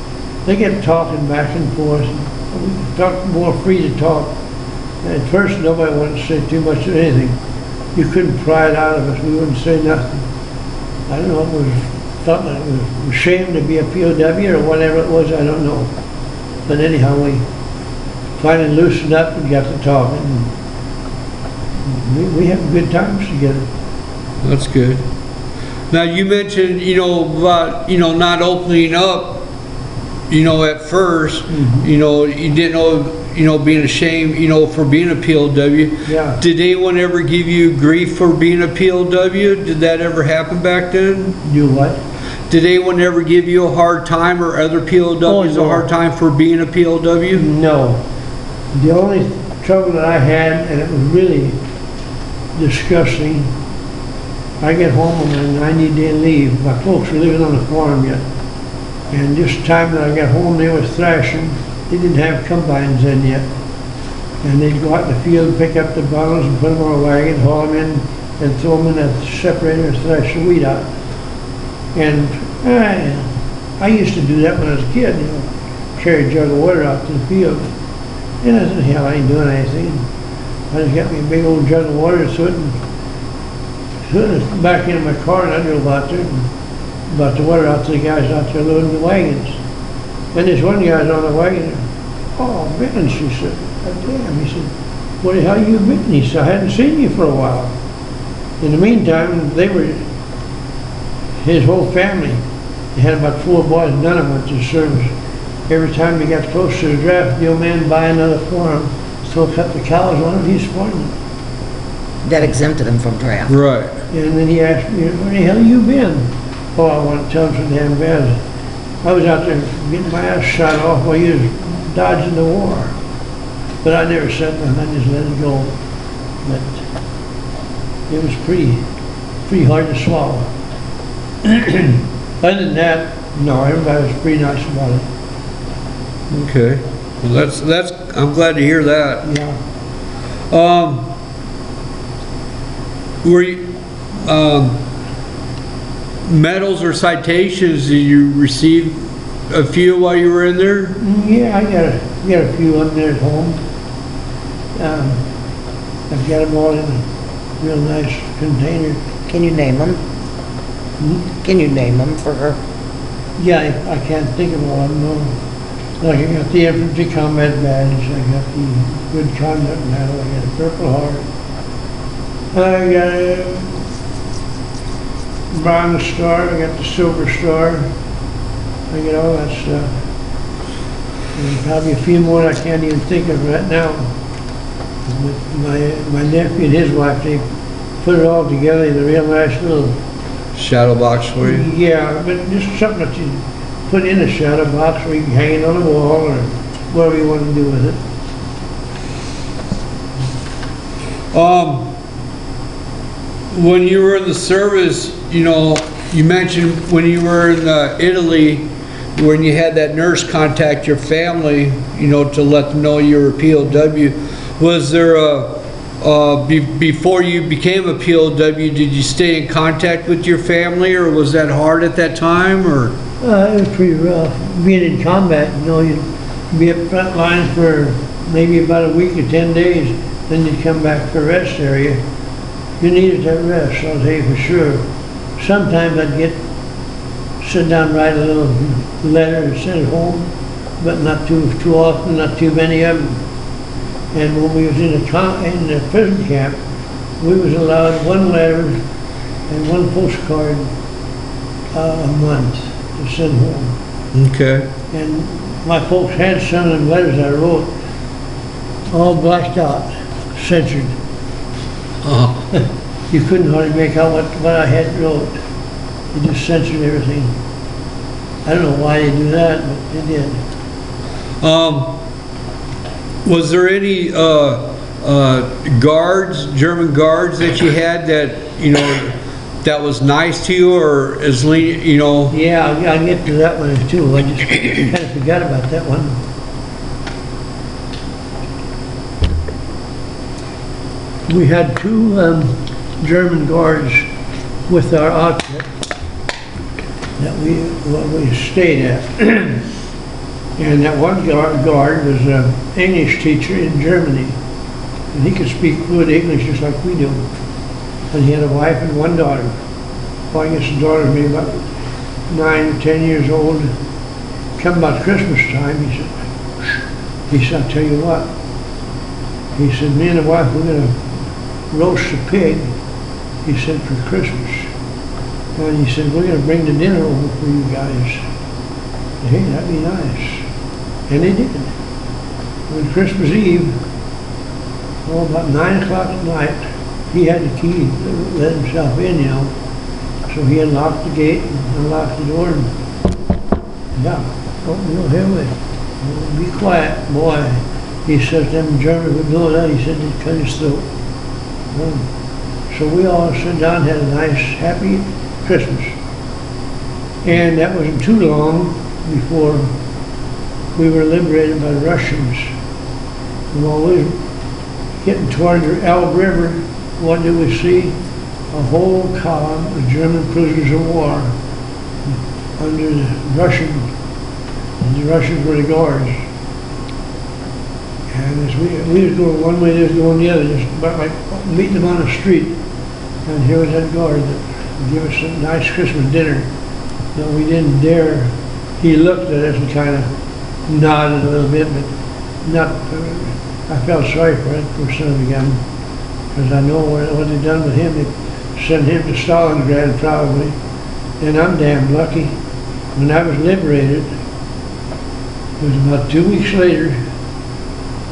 They get talking back and forth. We talked more free to talk. At first, nobody wanted to say too much of anything. You couldn't pry it out of us. We wouldn't say nothing. I don't know. It was felt like it was a shame to be a P O W or whatever it was. I don't know. But anyhow, we finally loosened up and got to talking. We we have good times together. That's good. Now you mentioned you know about you know not opening up. You know, at first, mm-hmm. you know, you didn't know, you know, being ashamed, you know, for being a P O W. Yeah. Did anyone ever give you grief for being a P O W? Did that ever happen back then? You what? Did anyone ever give you a hard time or other P O Ws oh, no. a hard time for being a P O W? No. The only trouble that I had, and it was really disgusting, I get home on a ninety day leave. My folks were living on the farm yet. And just the time that I got home, they was thrashing. They didn't have combines in yet. and they'd go out in the field, pick up the bottles and put them on a wagon, haul them in, and throw them in a separator and thrash the wheat out. And I, I used to do that when I was a kid, you know, carry a jug of water out to the field. And I said, hell, I ain't doing anything. I just got me a big old jug of water, so it and so it back into my car, and I drove out there and brought the water out to the guys out there loading the wagons. And this one guy's on the wagon, oh man, she said, oh, damn. He said, where the hell you been? He said, I hadn't seen you for a while. In the meantime, they were, his whole family, they had about four boys, none of them went to the service. Every time he got close to the draft, the old man buy another farm, still cut the cows on it, he's spoiling it. That exempted him from draft. Right. And then he asked me, where the hell you been? Oh, I went to Thompson, damn bad. I was out there getting my ass shot off while you was dodging the war. But I never said nothing, I just let it go. But it was pretty, pretty hard to swallow. Other than that, no, everybody was pretty nice about it. Okay, well, that's that's. I'm glad to hear that. Yeah. Um, were you, um, medals or citations? Did you receive a few while you were in there? Yeah, I got a got a few up there at home. Um, I've got them all in a real nice container. Can you name them? Hmm? Can you name them for her? Yeah, I, I can't think of all of them. No. Like I got the infantry combat badge, I got the good conduct medal, I got a Purple Heart, I got a Bronze Star, I got the Silver Star, I got all that stuff. And probably a few more I can't even think of right now. My my nephew and his wife, they put it all together in a real nice little shadow box for you. Yeah, but just something that you put in a shadow box where you can hang it on the wall or whatever you want to do with it. Um, when you were in the service, you know, you mentioned when you were in uh, Italy, when you had that nurse contact your family, you know, to let them know you were a P O W, was there a, uh, be before you became a P O W, did you stay in contact with your family, or was that hard at that time, or? Uh, it was pretty rough. Being in combat, you know, you'd be up front lines for maybe about a week or ten days, then you'd come back for rest area. You needed that rest, I'll tell you for sure. Sometimes I'd get, sit down, write a little letter and send it home, but not too too often, not too many of them. And when we was in the, com in the prison camp, we was allowed one letter and one postcard uh, a month to send home. Okay. And my folks had some of the letters I wrote all blacked out, censored. Oh. You couldn't hardly make out what, what I had wrote. They just censored everything. I don't know why they do that, but they did. Um, was there any uh, uh, guards, German guards that you had that, you know, that was nice to you, or as lean, you know? Yeah, I'll, I'll get to that one too. I just kind of forgot about that one. We had two um, German guards with our outfit that we well, we stayed at, and that one guard was an English teacher in Germany, and he could speak fluent English just like we do. And he had a wife and one daughter. Well, I guess the daughter was maybe about nine, ten years old. Come about Christmas time, he said, he said, I'll tell you what. He said, me and the wife, we're going to roast a pig, he said, for Christmas. And he said, we're going to bring the dinner over for you guys. Hey, that'd be nice. And they did. On Christmas Eve, oh, about nine o'clock at night, he had the key, let himself in, you know. So he unlocked the gate and unlocked the door and, yeah, open your headway. Be quiet, boy. He says, them Germans would know that. He said, they'd cut his throat. So we all sat down, had a nice, happy Christmas. And that wasn't too long before we were liberated by the Russians. Well, we getting toward the Elbe River, what do we see? A whole column of German prisoners of war under the Russian, and the Russians were the guards. And as we, we was going one way, they was going the other, just about like meeting them on the street. And here was that guard that gave us a nice Christmas dinner. No, we didn't dare. He looked at us and kind of nodded a little bit, but not. Uh, I felt sorry for that poor son of a gun, because I know what, what they done with him. They sent him to Stalingrad probably, and I'm damn lucky. When I was liberated, it was about two weeks later.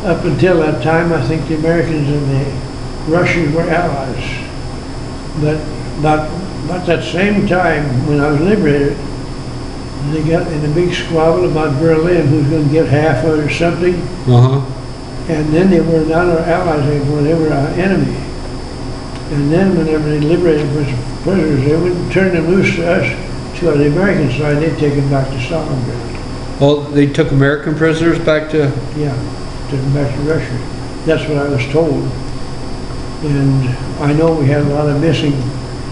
Up until that time, I think the Americans and the Russians were allies, but about about that same time when I was liberated, they got in a big squabble about Berlin, who's going to get half of it or something. Uh-huh. And then they were not our allies anymore, they were our enemy. And then whenever they liberated prisoners, they wouldn't turn them loose to us, to the American side, they'd take them back to Stalingrad. Well, they took American prisoners back to? Yeah, took them back to Russia. That's what I was told. And I know we had a lot of missing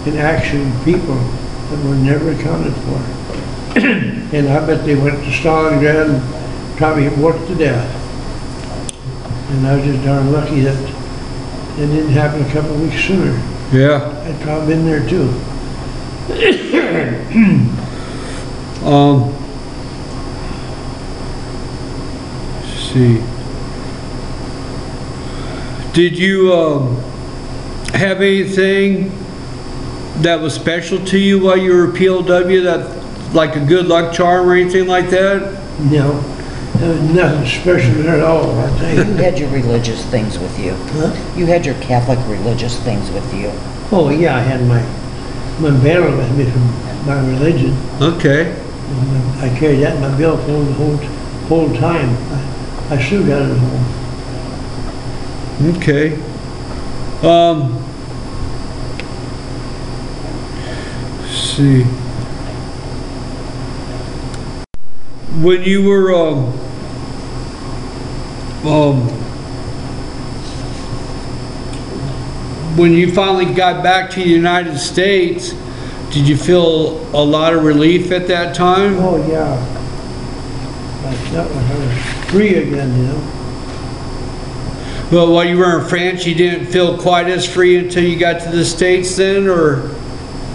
in action people that were never accounted for. And I bet they went to Stalingrad and probably worked to death. And I was just darn lucky that it didn't happen a couple of weeks sooner. Yeah. I'd probably been there too. um, let's see. Did you um, have anything that was special to you while you were P L W? That like a good luck charm or anything like that? No, there was nothing special there at all, I think. You had your religious things with you. Huh? You had your Catholic religious things with you. Oh yeah, I had my my Bible with me from my religion. Okay. And I carried that in my billfold the whole whole time. I, I still got it at home. Okay. Um. Let's see. When you were um, um, when you finally got back to the United States, did you feel a lot of relief at that time? Oh yeah, I felt like I was free again, you know. Well, while you were in France, you didn't feel quite as free until you got to the States, then, or?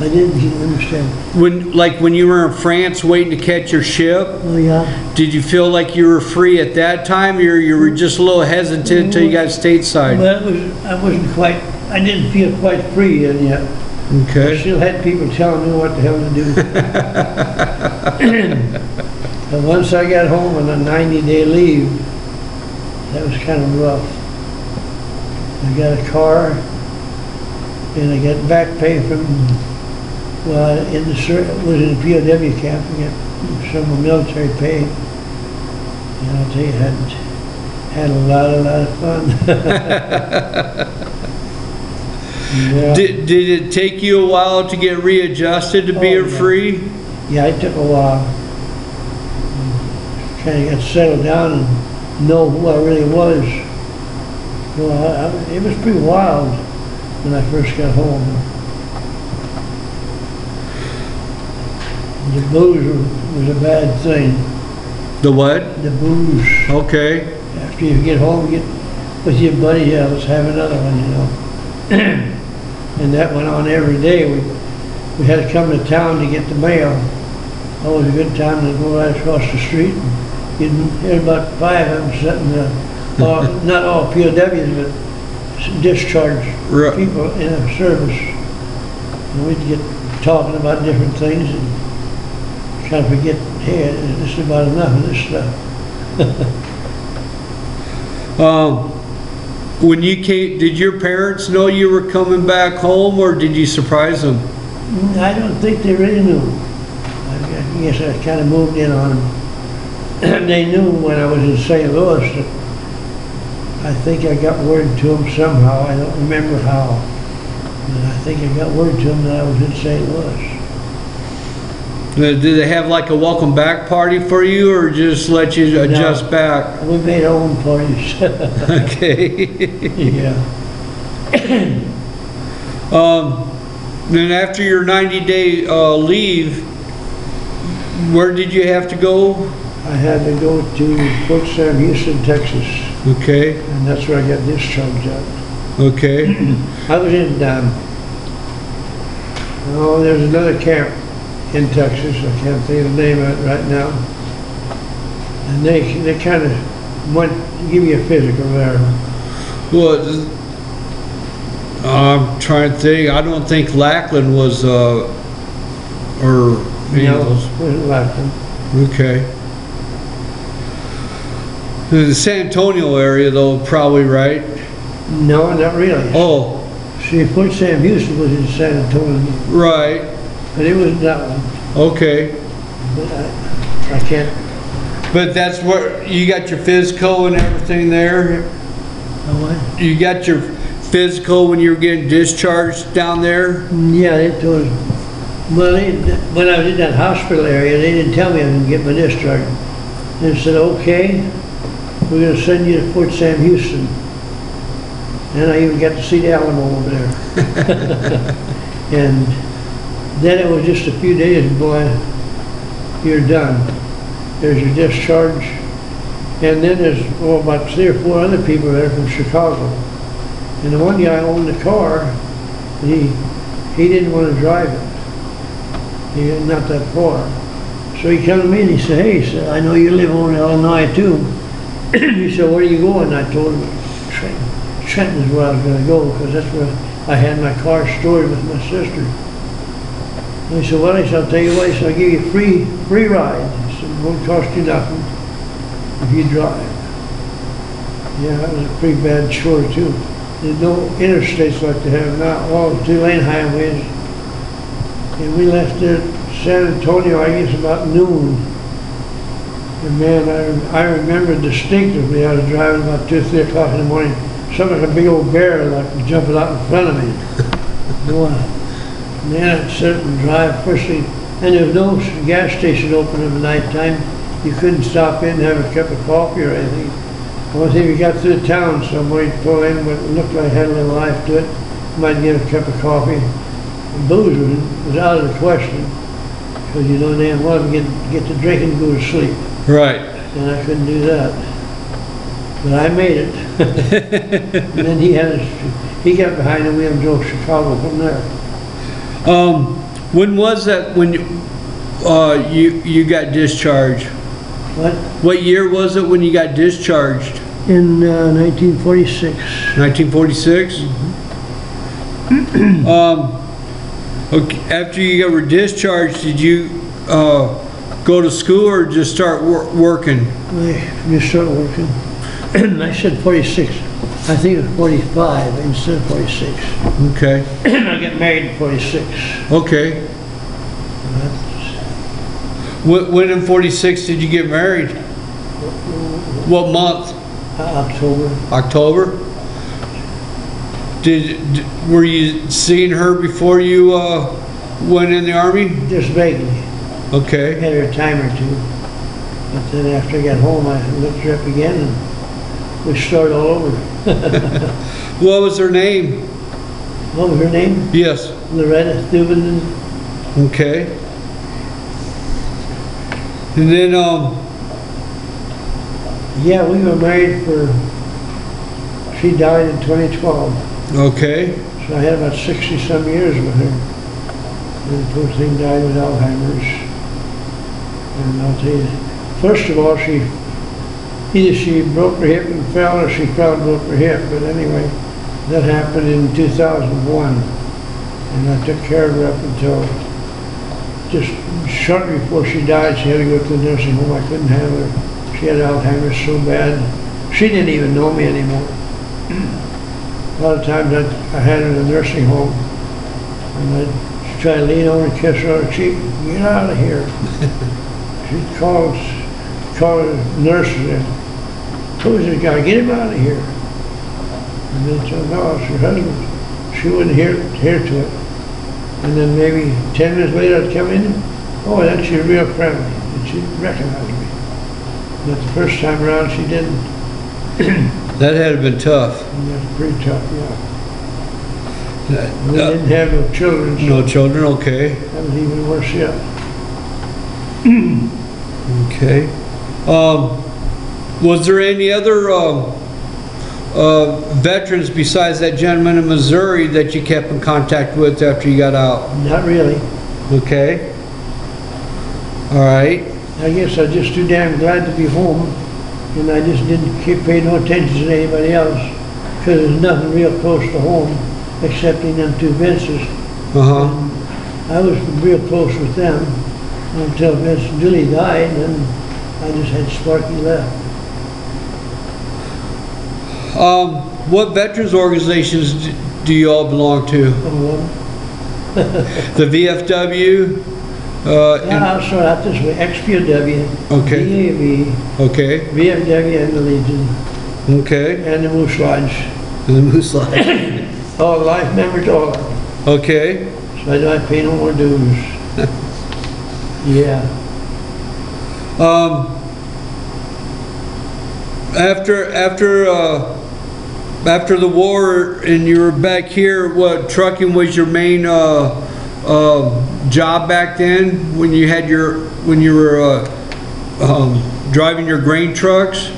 I didn't understand. When, like when you were in France waiting to catch your ship, oh, yeah. Did you feel like you were free at that time, or you were just a little hesitant well, until you got stateside? Well, it was, I wasn't quite, I didn't feel quite free in yet. Okay. I still had people telling me what the hell to do. But once I got home on a ninety day leave, that was kind of rough. I got a car, and I got back pay from Well, in the was in the P O W camp. We got some military pay, and I'll tell you, I had had a lot, a lot of fun. Yeah. Did did it take you a while to get readjusted to oh, being yeah. free? Yeah, it took a while. Kind of got settled down and know who I really was. Well, I, I, it was pretty wild when I first got home. The booze was a bad thing. The what? The booze. Okay. After you get home, get with your buddy, yeah, let's have another one, you know. And that went on every day. We we had to come to town to get the mail. Always a good time to go right across the street. You'd hear about five of them sitting there. All, not all P O Ws, but discharged right. people in a service. And we'd get talking about different things. And, trying to forget, hey, this is about enough of this stuff. um, when you came, did your parents know you were coming back home, or did you surprise them? I don't think they really knew. I guess I kind of moved in on them. They knew when I was in Saint Louis that I think I got word to them somehow. I don't remember how, but I think I got word to them that I was in Saint Louis. Did they have like a welcome back party for you, or just let you adjust no, back? We made our own parties. Okay. Yeah. um, then after your ninety day uh, leave, where did you have to go? I had to go to Fort Sam Houston, Texas. Okay. And that's where I got discharged at. Okay. I was in, um, oh, there's another camp in Texas, I can't think of the name of it right now. And they they kind of went, give me a physical there. Well, I'm trying to think, I don't think Lackland was, uh, or any no, of those. It wasn't Lackland. Okay. The San Antonio area though, probably, right? No, not really. Oh. See, Fort Sam Houston was in San Antonio. Right. But it was that one. Okay. But I, I can't. But that's where you got your physical and everything there? Oh, what? You got your physical when you were getting discharged down there? Yeah, they told us. Well, they, when I was in that hospital area, they didn't tell me I didn't get my discharge. They said, okay, we're going to send you to Fort Sam Houston. And I even got to see the Alamo over there. And then it was just a few days, boy, you're done. There's your discharge. And then there's oh, about three or four other people there from Chicago. And the one guy owned the car, and he, he didn't want to drive it. He not that far. So he came to me and he said, hey, he said, I know you live over in Illinois too. He said, where are you going? I told him, Trenton. Trenton is where I was going to go, because that's where I had my car stored with my sister. And he said, well, I said, I'll tell you what, I said, I'll give you a free, free ride. I said, it won't cost you nothing if you drive. Yeah, that was a pretty bad chore, too. There's no interstates like they have now, all two-lane highways. And we left there San Antonio, I guess, about noon. And, man, I, I remember distinctively I was driving about two, three o'clock in the morning. Something like a big old bear, like, jumping out in front of me. Boy. Man, I'd sit and drive first thing, and there was no gas station open at nighttime. You couldn't stop in and have a cup of coffee or anything. Only thing, you got through town somewhere, you'd pull in, but it looked like it had a little life to it. Might get a cup of coffee. And booze was, was out of the question, because you know damn well I'd get get to drink and go to sleep. Right. And I couldn't do that, but I made it. And then he had his, he got behind the wheel and drove Chicago from there. Um, when was that when you, uh, you you got discharged? What? What year was it when you got discharged? In uh, nineteen forty-six. nineteen forty-six? Mm-hmm. um, okay, after you were discharged, did you uh, go to school or just start wor working? I just started working. I said forty-six. I think it was forty-five instead of forty-six. Okay. I got married in forty-six. Okay. What, when in forty-six did you get married? What month? Uh, October. October? Did, did were you seeing her before you uh, went in the Army? Just vaguely. Okay. I had her a time or two. But then after I got home, I looked her up again and we start all over. What was her name? What was her name? Yes. Loretta Steuben. Okay. And then, um... yeah, we were married for... She died in twenty twelve. Okay. So I had about sixty-some years with her. And the poor thing died with Alzheimer's. And I'll tell you, first of all, she... either she broke her hip and fell, or she fell and broke her hip. But anyway, that happened in two thousand one. And I took care of her up until just shortly before she died. She had to go to the nursing home. I couldn't have her. She had Alzheimer's so bad. She didn't even know me anymore. A lot of times I, I had her in the nursing home. And I'd try to lean over and kiss her on her cheek. Get out of here. She'd call call the nurse and who's this guy? Get him out of here. And they said, no, it's her husband. She wouldn't hear, hear to it. And then maybe ten minutes later I'd come in, Oh, and she real friendly, and she recognized me. But the first time around, she didn't. That had been tough. And that's pretty tough, yeah. That, we uh, didn't have no children. So no children, okay. That was even worse yet. Okay. Um, was there any other um, uh, veterans besides that gentleman in Missouri that you kept in contact with after you got out? Not really. Okay. All right. I guess I was just too damn glad to be home, and I just didn't keep paying no attention to anybody else, because there's nothing real close to home except in them two Vinces. Uh-huh. I was real close with them until Vince Dooley died, and I just had Sparky left. Um, what veterans organizations do you all belong to? All of them. The V F W? Uh, yeah, I'll sort out this way. X P O W, okay. D A V, okay. V F W, and the Legion. Okay. And the Moose Lodge. And the Moose Lodge. All life members, all of them. Okay. So I don't pay no more dues. Yeah. Um, after after uh, after the war, and you were back here, what trucking was your main uh, uh, job back then? When you had your when you were uh, um, driving your grain trucks?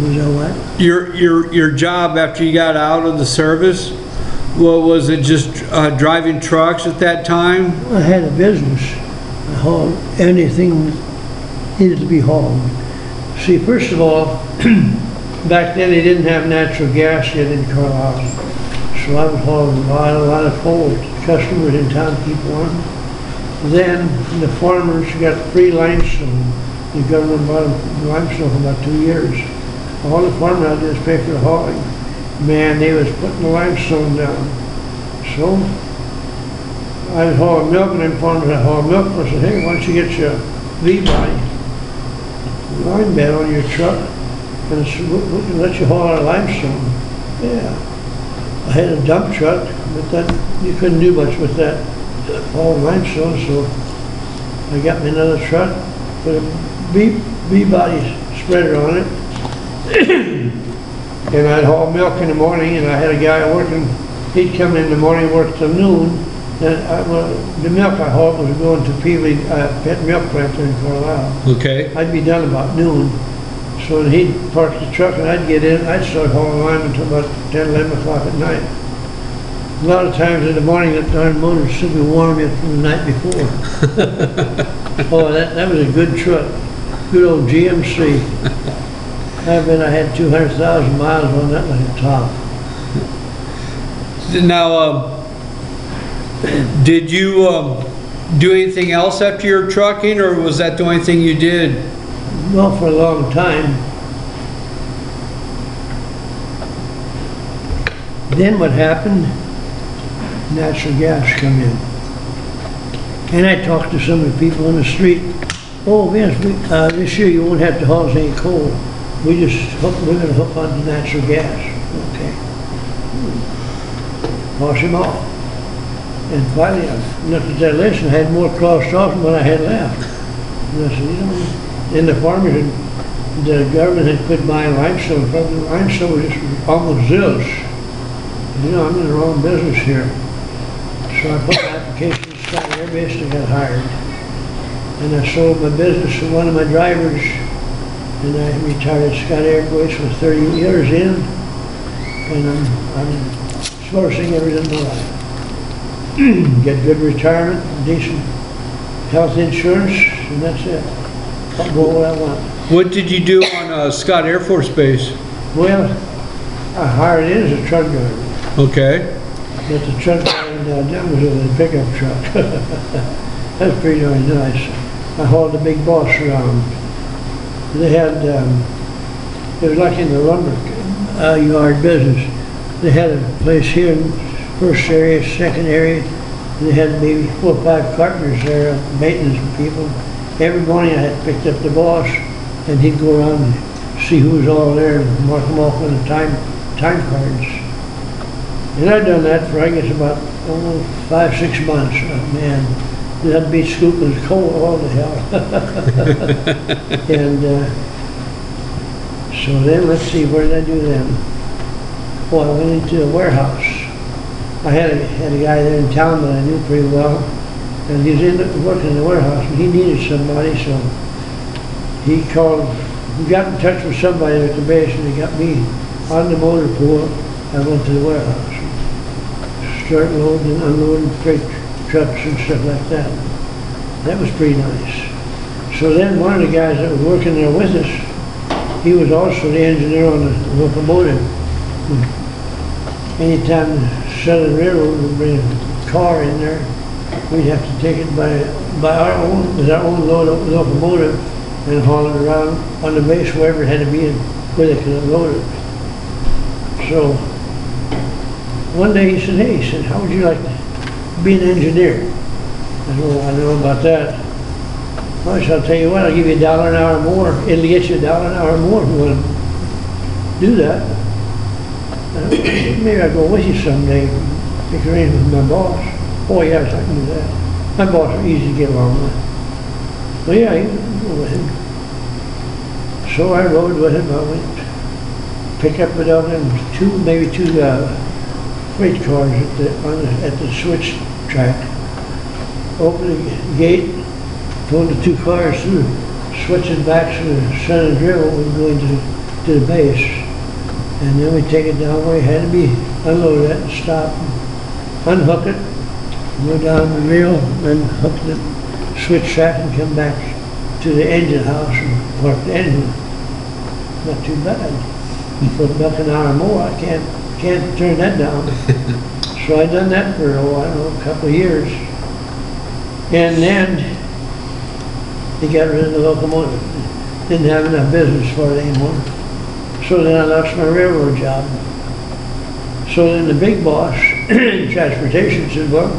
Was that what? Your your your job after you got out of the service? Well, was it just uh, driving trucks at that time? I had a business. I hauled anything needed to be hauled. See, first of all, back then they didn't have natural gas yet in Carlisle, so I was hauling a lot, a lot of coal to customers in town to keep warm. Then the farmers got free limestone. The government bought them limestone for about two years. All the farmers out there was paying for the hauling. Man, they was putting the limestone down. So I was hauling milk, and then farmers I hauled milk. I said, hey, why don't you get your V-body line bed on your truck and we can let you haul our limestone. Yeah. I had a dump truck, but that you couldn't do much with that haul limestone, so I got me another truck, put a V-body spreader on it. And I'd haul milk in the morning, and I had a guy working. He'd come in the morning, work till noon, and I, well, the milk I hauled was going to Peely uh, Pet Milk Plant in Carlisle. Okay. I'd be done about noon, so he'd park the truck, and I'd get in. I'd start hauling lime until about ten, eleven o'clock at night. A lot of times in the morning, that darn motor should be warm in from the night before. Oh, that, that was a good truck, good old G M C. I bet I had two hundred thousand miles on that like a top. Now, uh, did you uh, do anything else after your trucking, or was that the only thing you did? Well, for a long time. Then what happened? Natural gas come in. And I talked to some of the people on the street. Oh, Vince, we, uh, this year you won't have to haul us any coal. We just hook, we're going to hook onto natural gas. Okay. Wash him off. And finally, I looked at that list and had more crossed off than what I had left. And I said, you know, and the farmers, had, the government had quit buying limestone. Probably limestone was just almost zilch. You know, I'm in the wrong business here. So I put my application to Scott Air Base and got hired. And I sold my business to one of my drivers. And I retired at Scott Air Base for thirty years in, and I'm, I'm sourcing everything in my life. Get good retirement, decent health insurance, and that's it. I'll go what I want. What did you do on uh, Scott Air Force Base? Well, I hired in as a truck driver. Okay. But the truck driver down there was in a pickup truck. That's pretty darn nice. I hauled the big boss around. They had, um, it was like in the lumber uh, yard business. They had a place here in first area, second area. They had maybe four or five carpenters there, maintenance people. Every morning I had picked up the boss, and he'd go around and see who was all there and mark them off on the time, time cards. And I'd done that for, I guess, about almost five, six months. Oh, man, that'd be scooping coal all the hell. And uh, so then, let's see, what did I do then? Well, I went into the warehouse. I had a, had a guy there in town that I knew pretty well, and he was in, working in the warehouse, and he needed somebody, so he called, he got in touch with somebody at the base, and he got me on the motor pool. I went to the warehouse, started loading and unloading freight trucks and stuff like that. That was pretty nice. So then one of the guys that was working there with us, he was also the engineer on the locomotive. Anytime the Southern Railroad would bring a car in there, we'd have to take it by by our own, with our own locomotive, and haul it around on the base wherever it had to be in, where they could unload it. So one day he said, "Hey," he said, "how would you like to be an engineer?" I said, "Well, I don't know about that." Well, I said, "I'll tell you what, I'll give you a dollar an hour more. It'll get you a dollar an hour more if you want to do that. Maybe I'll go with you someday, make arrangements with my boss." "Oh yes, I can do that. My boss are easy to get along with." "Well, yeah, you can go with him." So I rode with him. I went pick up without him two, maybe two uh, freight cars at the, on the at the switch track. Opened the gate, pulled the two cars through, switching back to the Southern Drill, and going to to the base. And then we take it down where it had to be unloaded and stop, and unhook it, go down the reel, and hook the switch track and come back to the engine house and park the engine. Not too bad. For about an hour more, I can't can't turn that down. So I done that for oh, I don't know, a couple of years. And then they got rid of the locomotive. Didn't have enough business for it anymore. So then I lost my railroad job. So then the big boss in transportation said, "Well,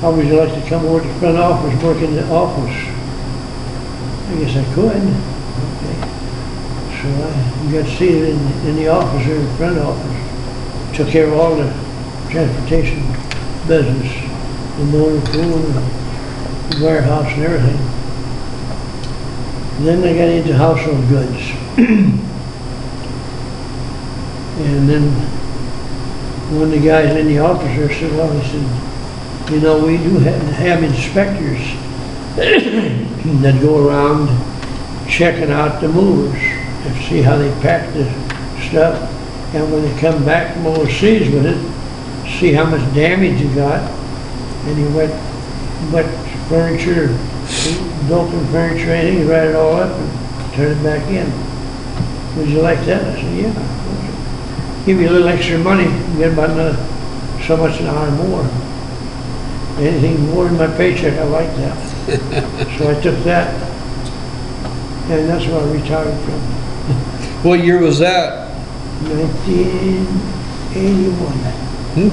how would you like to come over to the front office, work in the office?" I guess I could. Okay. So I got seated in, in the office, in the front office. Took care of all the transportation business, the motor pool, the warehouse and everything. And then I got into household goods. And then one of the guys in the office there said, "Well," he said, "you know, we do have, have inspectors that go around checking out the movers and see how they pack the stuff, and when they come back from overseas with it, see how much damage you got, any wet, wet furniture, broken furniture, anything, write it all up and turn it back in. Would you like that?" I said, "Yeah. Give you a little extra money, you get about another, so much an hour more. Anything more than my paycheck, I like that." So I took that, and that's what I retired from. What year was that? nineteen eighty-one.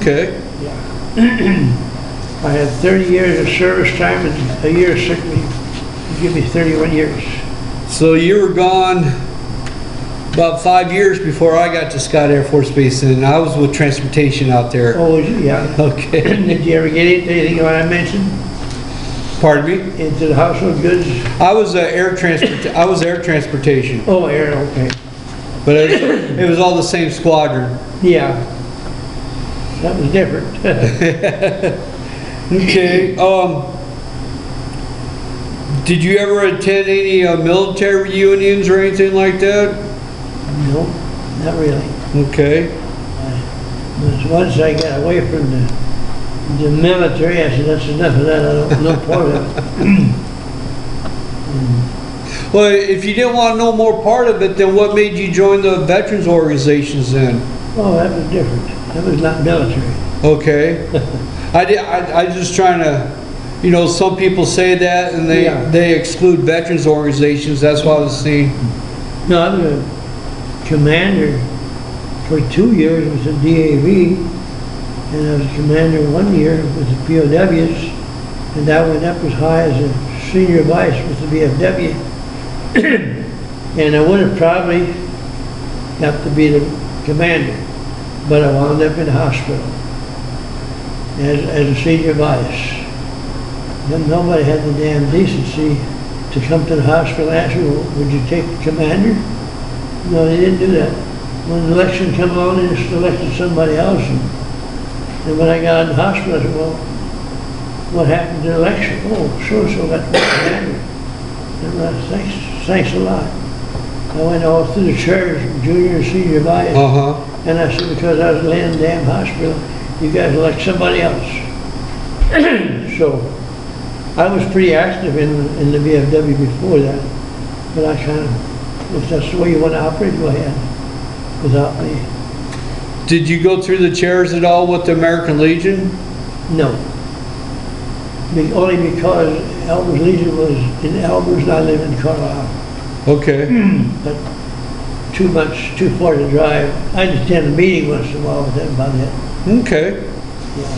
Okay. Yeah. I had thirty years of service time and a year of sick leave. Give me thirty-one years. So you were gone about five years before I got to Scott Air Force Base, and I was with transportation out there. Oh, yeah. Okay. Did you ever get into anything I mentioned? Pardon me? Into the household goods? I was uh, air transport. I was air transportation. Oh, air. Okay. But it was, it was all the same squadron. Yeah. That was different. Okay. Um. Did you ever attend any uh, military reunions or anything like that? No, not really. Okay. Uh, once I got away from the, the military, I said, "That's enough of that. I don't know part of it." Mm. Well, if you didn't want to know more part of it, then what made you join the veterans organizations then? Oh, that was different. That was not military. Okay. I did. I, I just trying to. You know, some people say that, and they yeah. they exclude veterans organizations. That's what I was seeing. No, I was commander for two years with the D A V, and I was commander one year with the P O Ws, and I went up as high as a senior vice with the V F W. And I would have probably got to be the commander, but I wound up in the hospital as, as a senior vice. Then nobody had the damn decency to come to the hospital and ask me, would you take the commander? No, they didn't do that. When the election came on, they just elected somebody else. And, and when I got out of the hospital, I said, well, what happened to the election? Oh, so-and-so got the commander. And I said, thanks, thanks a lot. I went all through the chairs, junior and senior vice. Uh-huh. And I said, because I was laying in the damn hospital, you guys elect somebody else. So, I was pretty active in, in the V F W before that, but I kind of, if that's the way you want to operate, go ahead, without me. Did you go through the chairs at all with the American Legion? No. Be only because Albers Legion was in Albers and I live in Carlisle. Okay. But too much, too far to drive. I just attend a meeting once in a while with them about it. Okay. Yeah.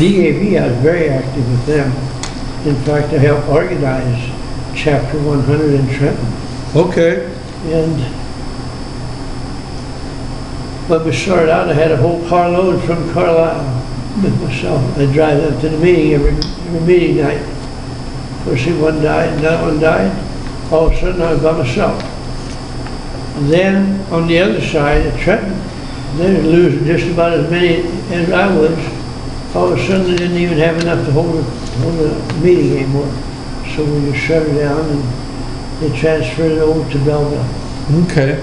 D A V, I was very active with them. In fact, I helped organize Chapter one hundred in Trenton. Okay. And when we started out, I had a whole carload from Carlisle with myself. I'd drive up to the meeting every, every meeting night. Of course, one died, another one died. All of a sudden, I was by myself. And then, on the other side of Trenton, they were losing just about as many as I was. All of a sudden, they didn't even have enough to hold a, hold a meeting anymore. So we just shut her down and they transferred it over to Belga. Okay.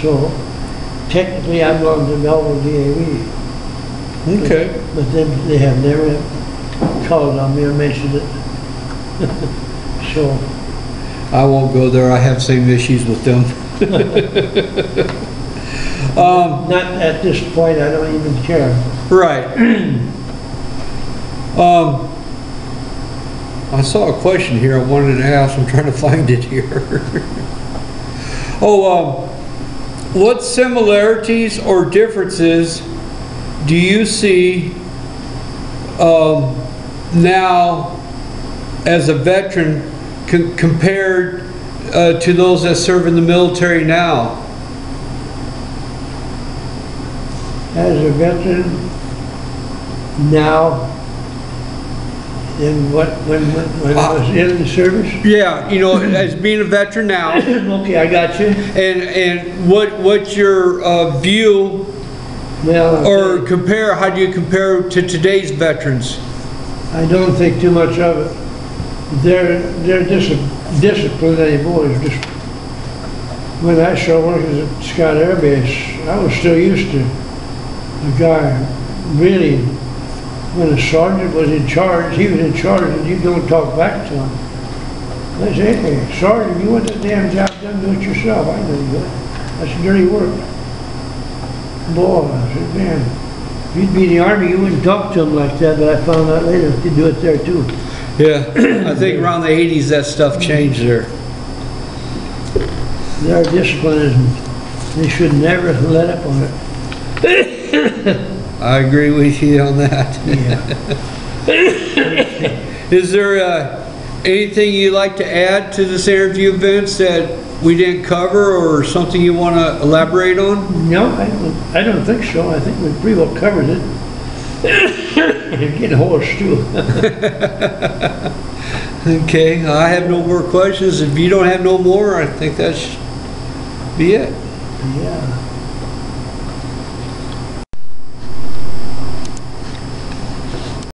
So technically, I belong to Belga D A V. Okay. But, but then they have never called on me or mentioned it. So. I won't go there. I have same issues with them. um, Not at this point, I don't even care. Right. Um, I saw a question here I wanted to ask. I'm trying to find it here. oh, um, what similarities or differences do you see um, now as a veteran c compared uh, to those that serve in the military now? As a veteran now? In what, when, when uh, I was in the service? Yeah, you know, as being a veteran now. Okay, I got you. And and what what's your uh, view, well, or compare, how do you compare to today's veterans? I don't think too much of it. Their, their dis discipline anymore is just, when I started working at Scott Air Base, I was still used to a guy really. When a sergeant was in charge, he was in charge, and you don't talk back to him. I said, hey, sergeant, you want that damn job done, do it yourself. I know you got it. That's dirty work. Boy, I said, man, if you'd be in the Army, you wouldn't talk to him like that, but I found out later you do it there, too. Yeah, I think around the eighties that stuff changed there. Their discipline is, they should never let up on it. I agree with you on that. Yeah. Is there uh, anything you'd like to add to this interview, Vince, that we didn't cover or something you want to elaborate on? No, I don't, I don't think so. I think we pretty well covered it. You're getting hoarse, too. Okay, I have no more questions. If you don't have no more, I think that should be it. Yeah.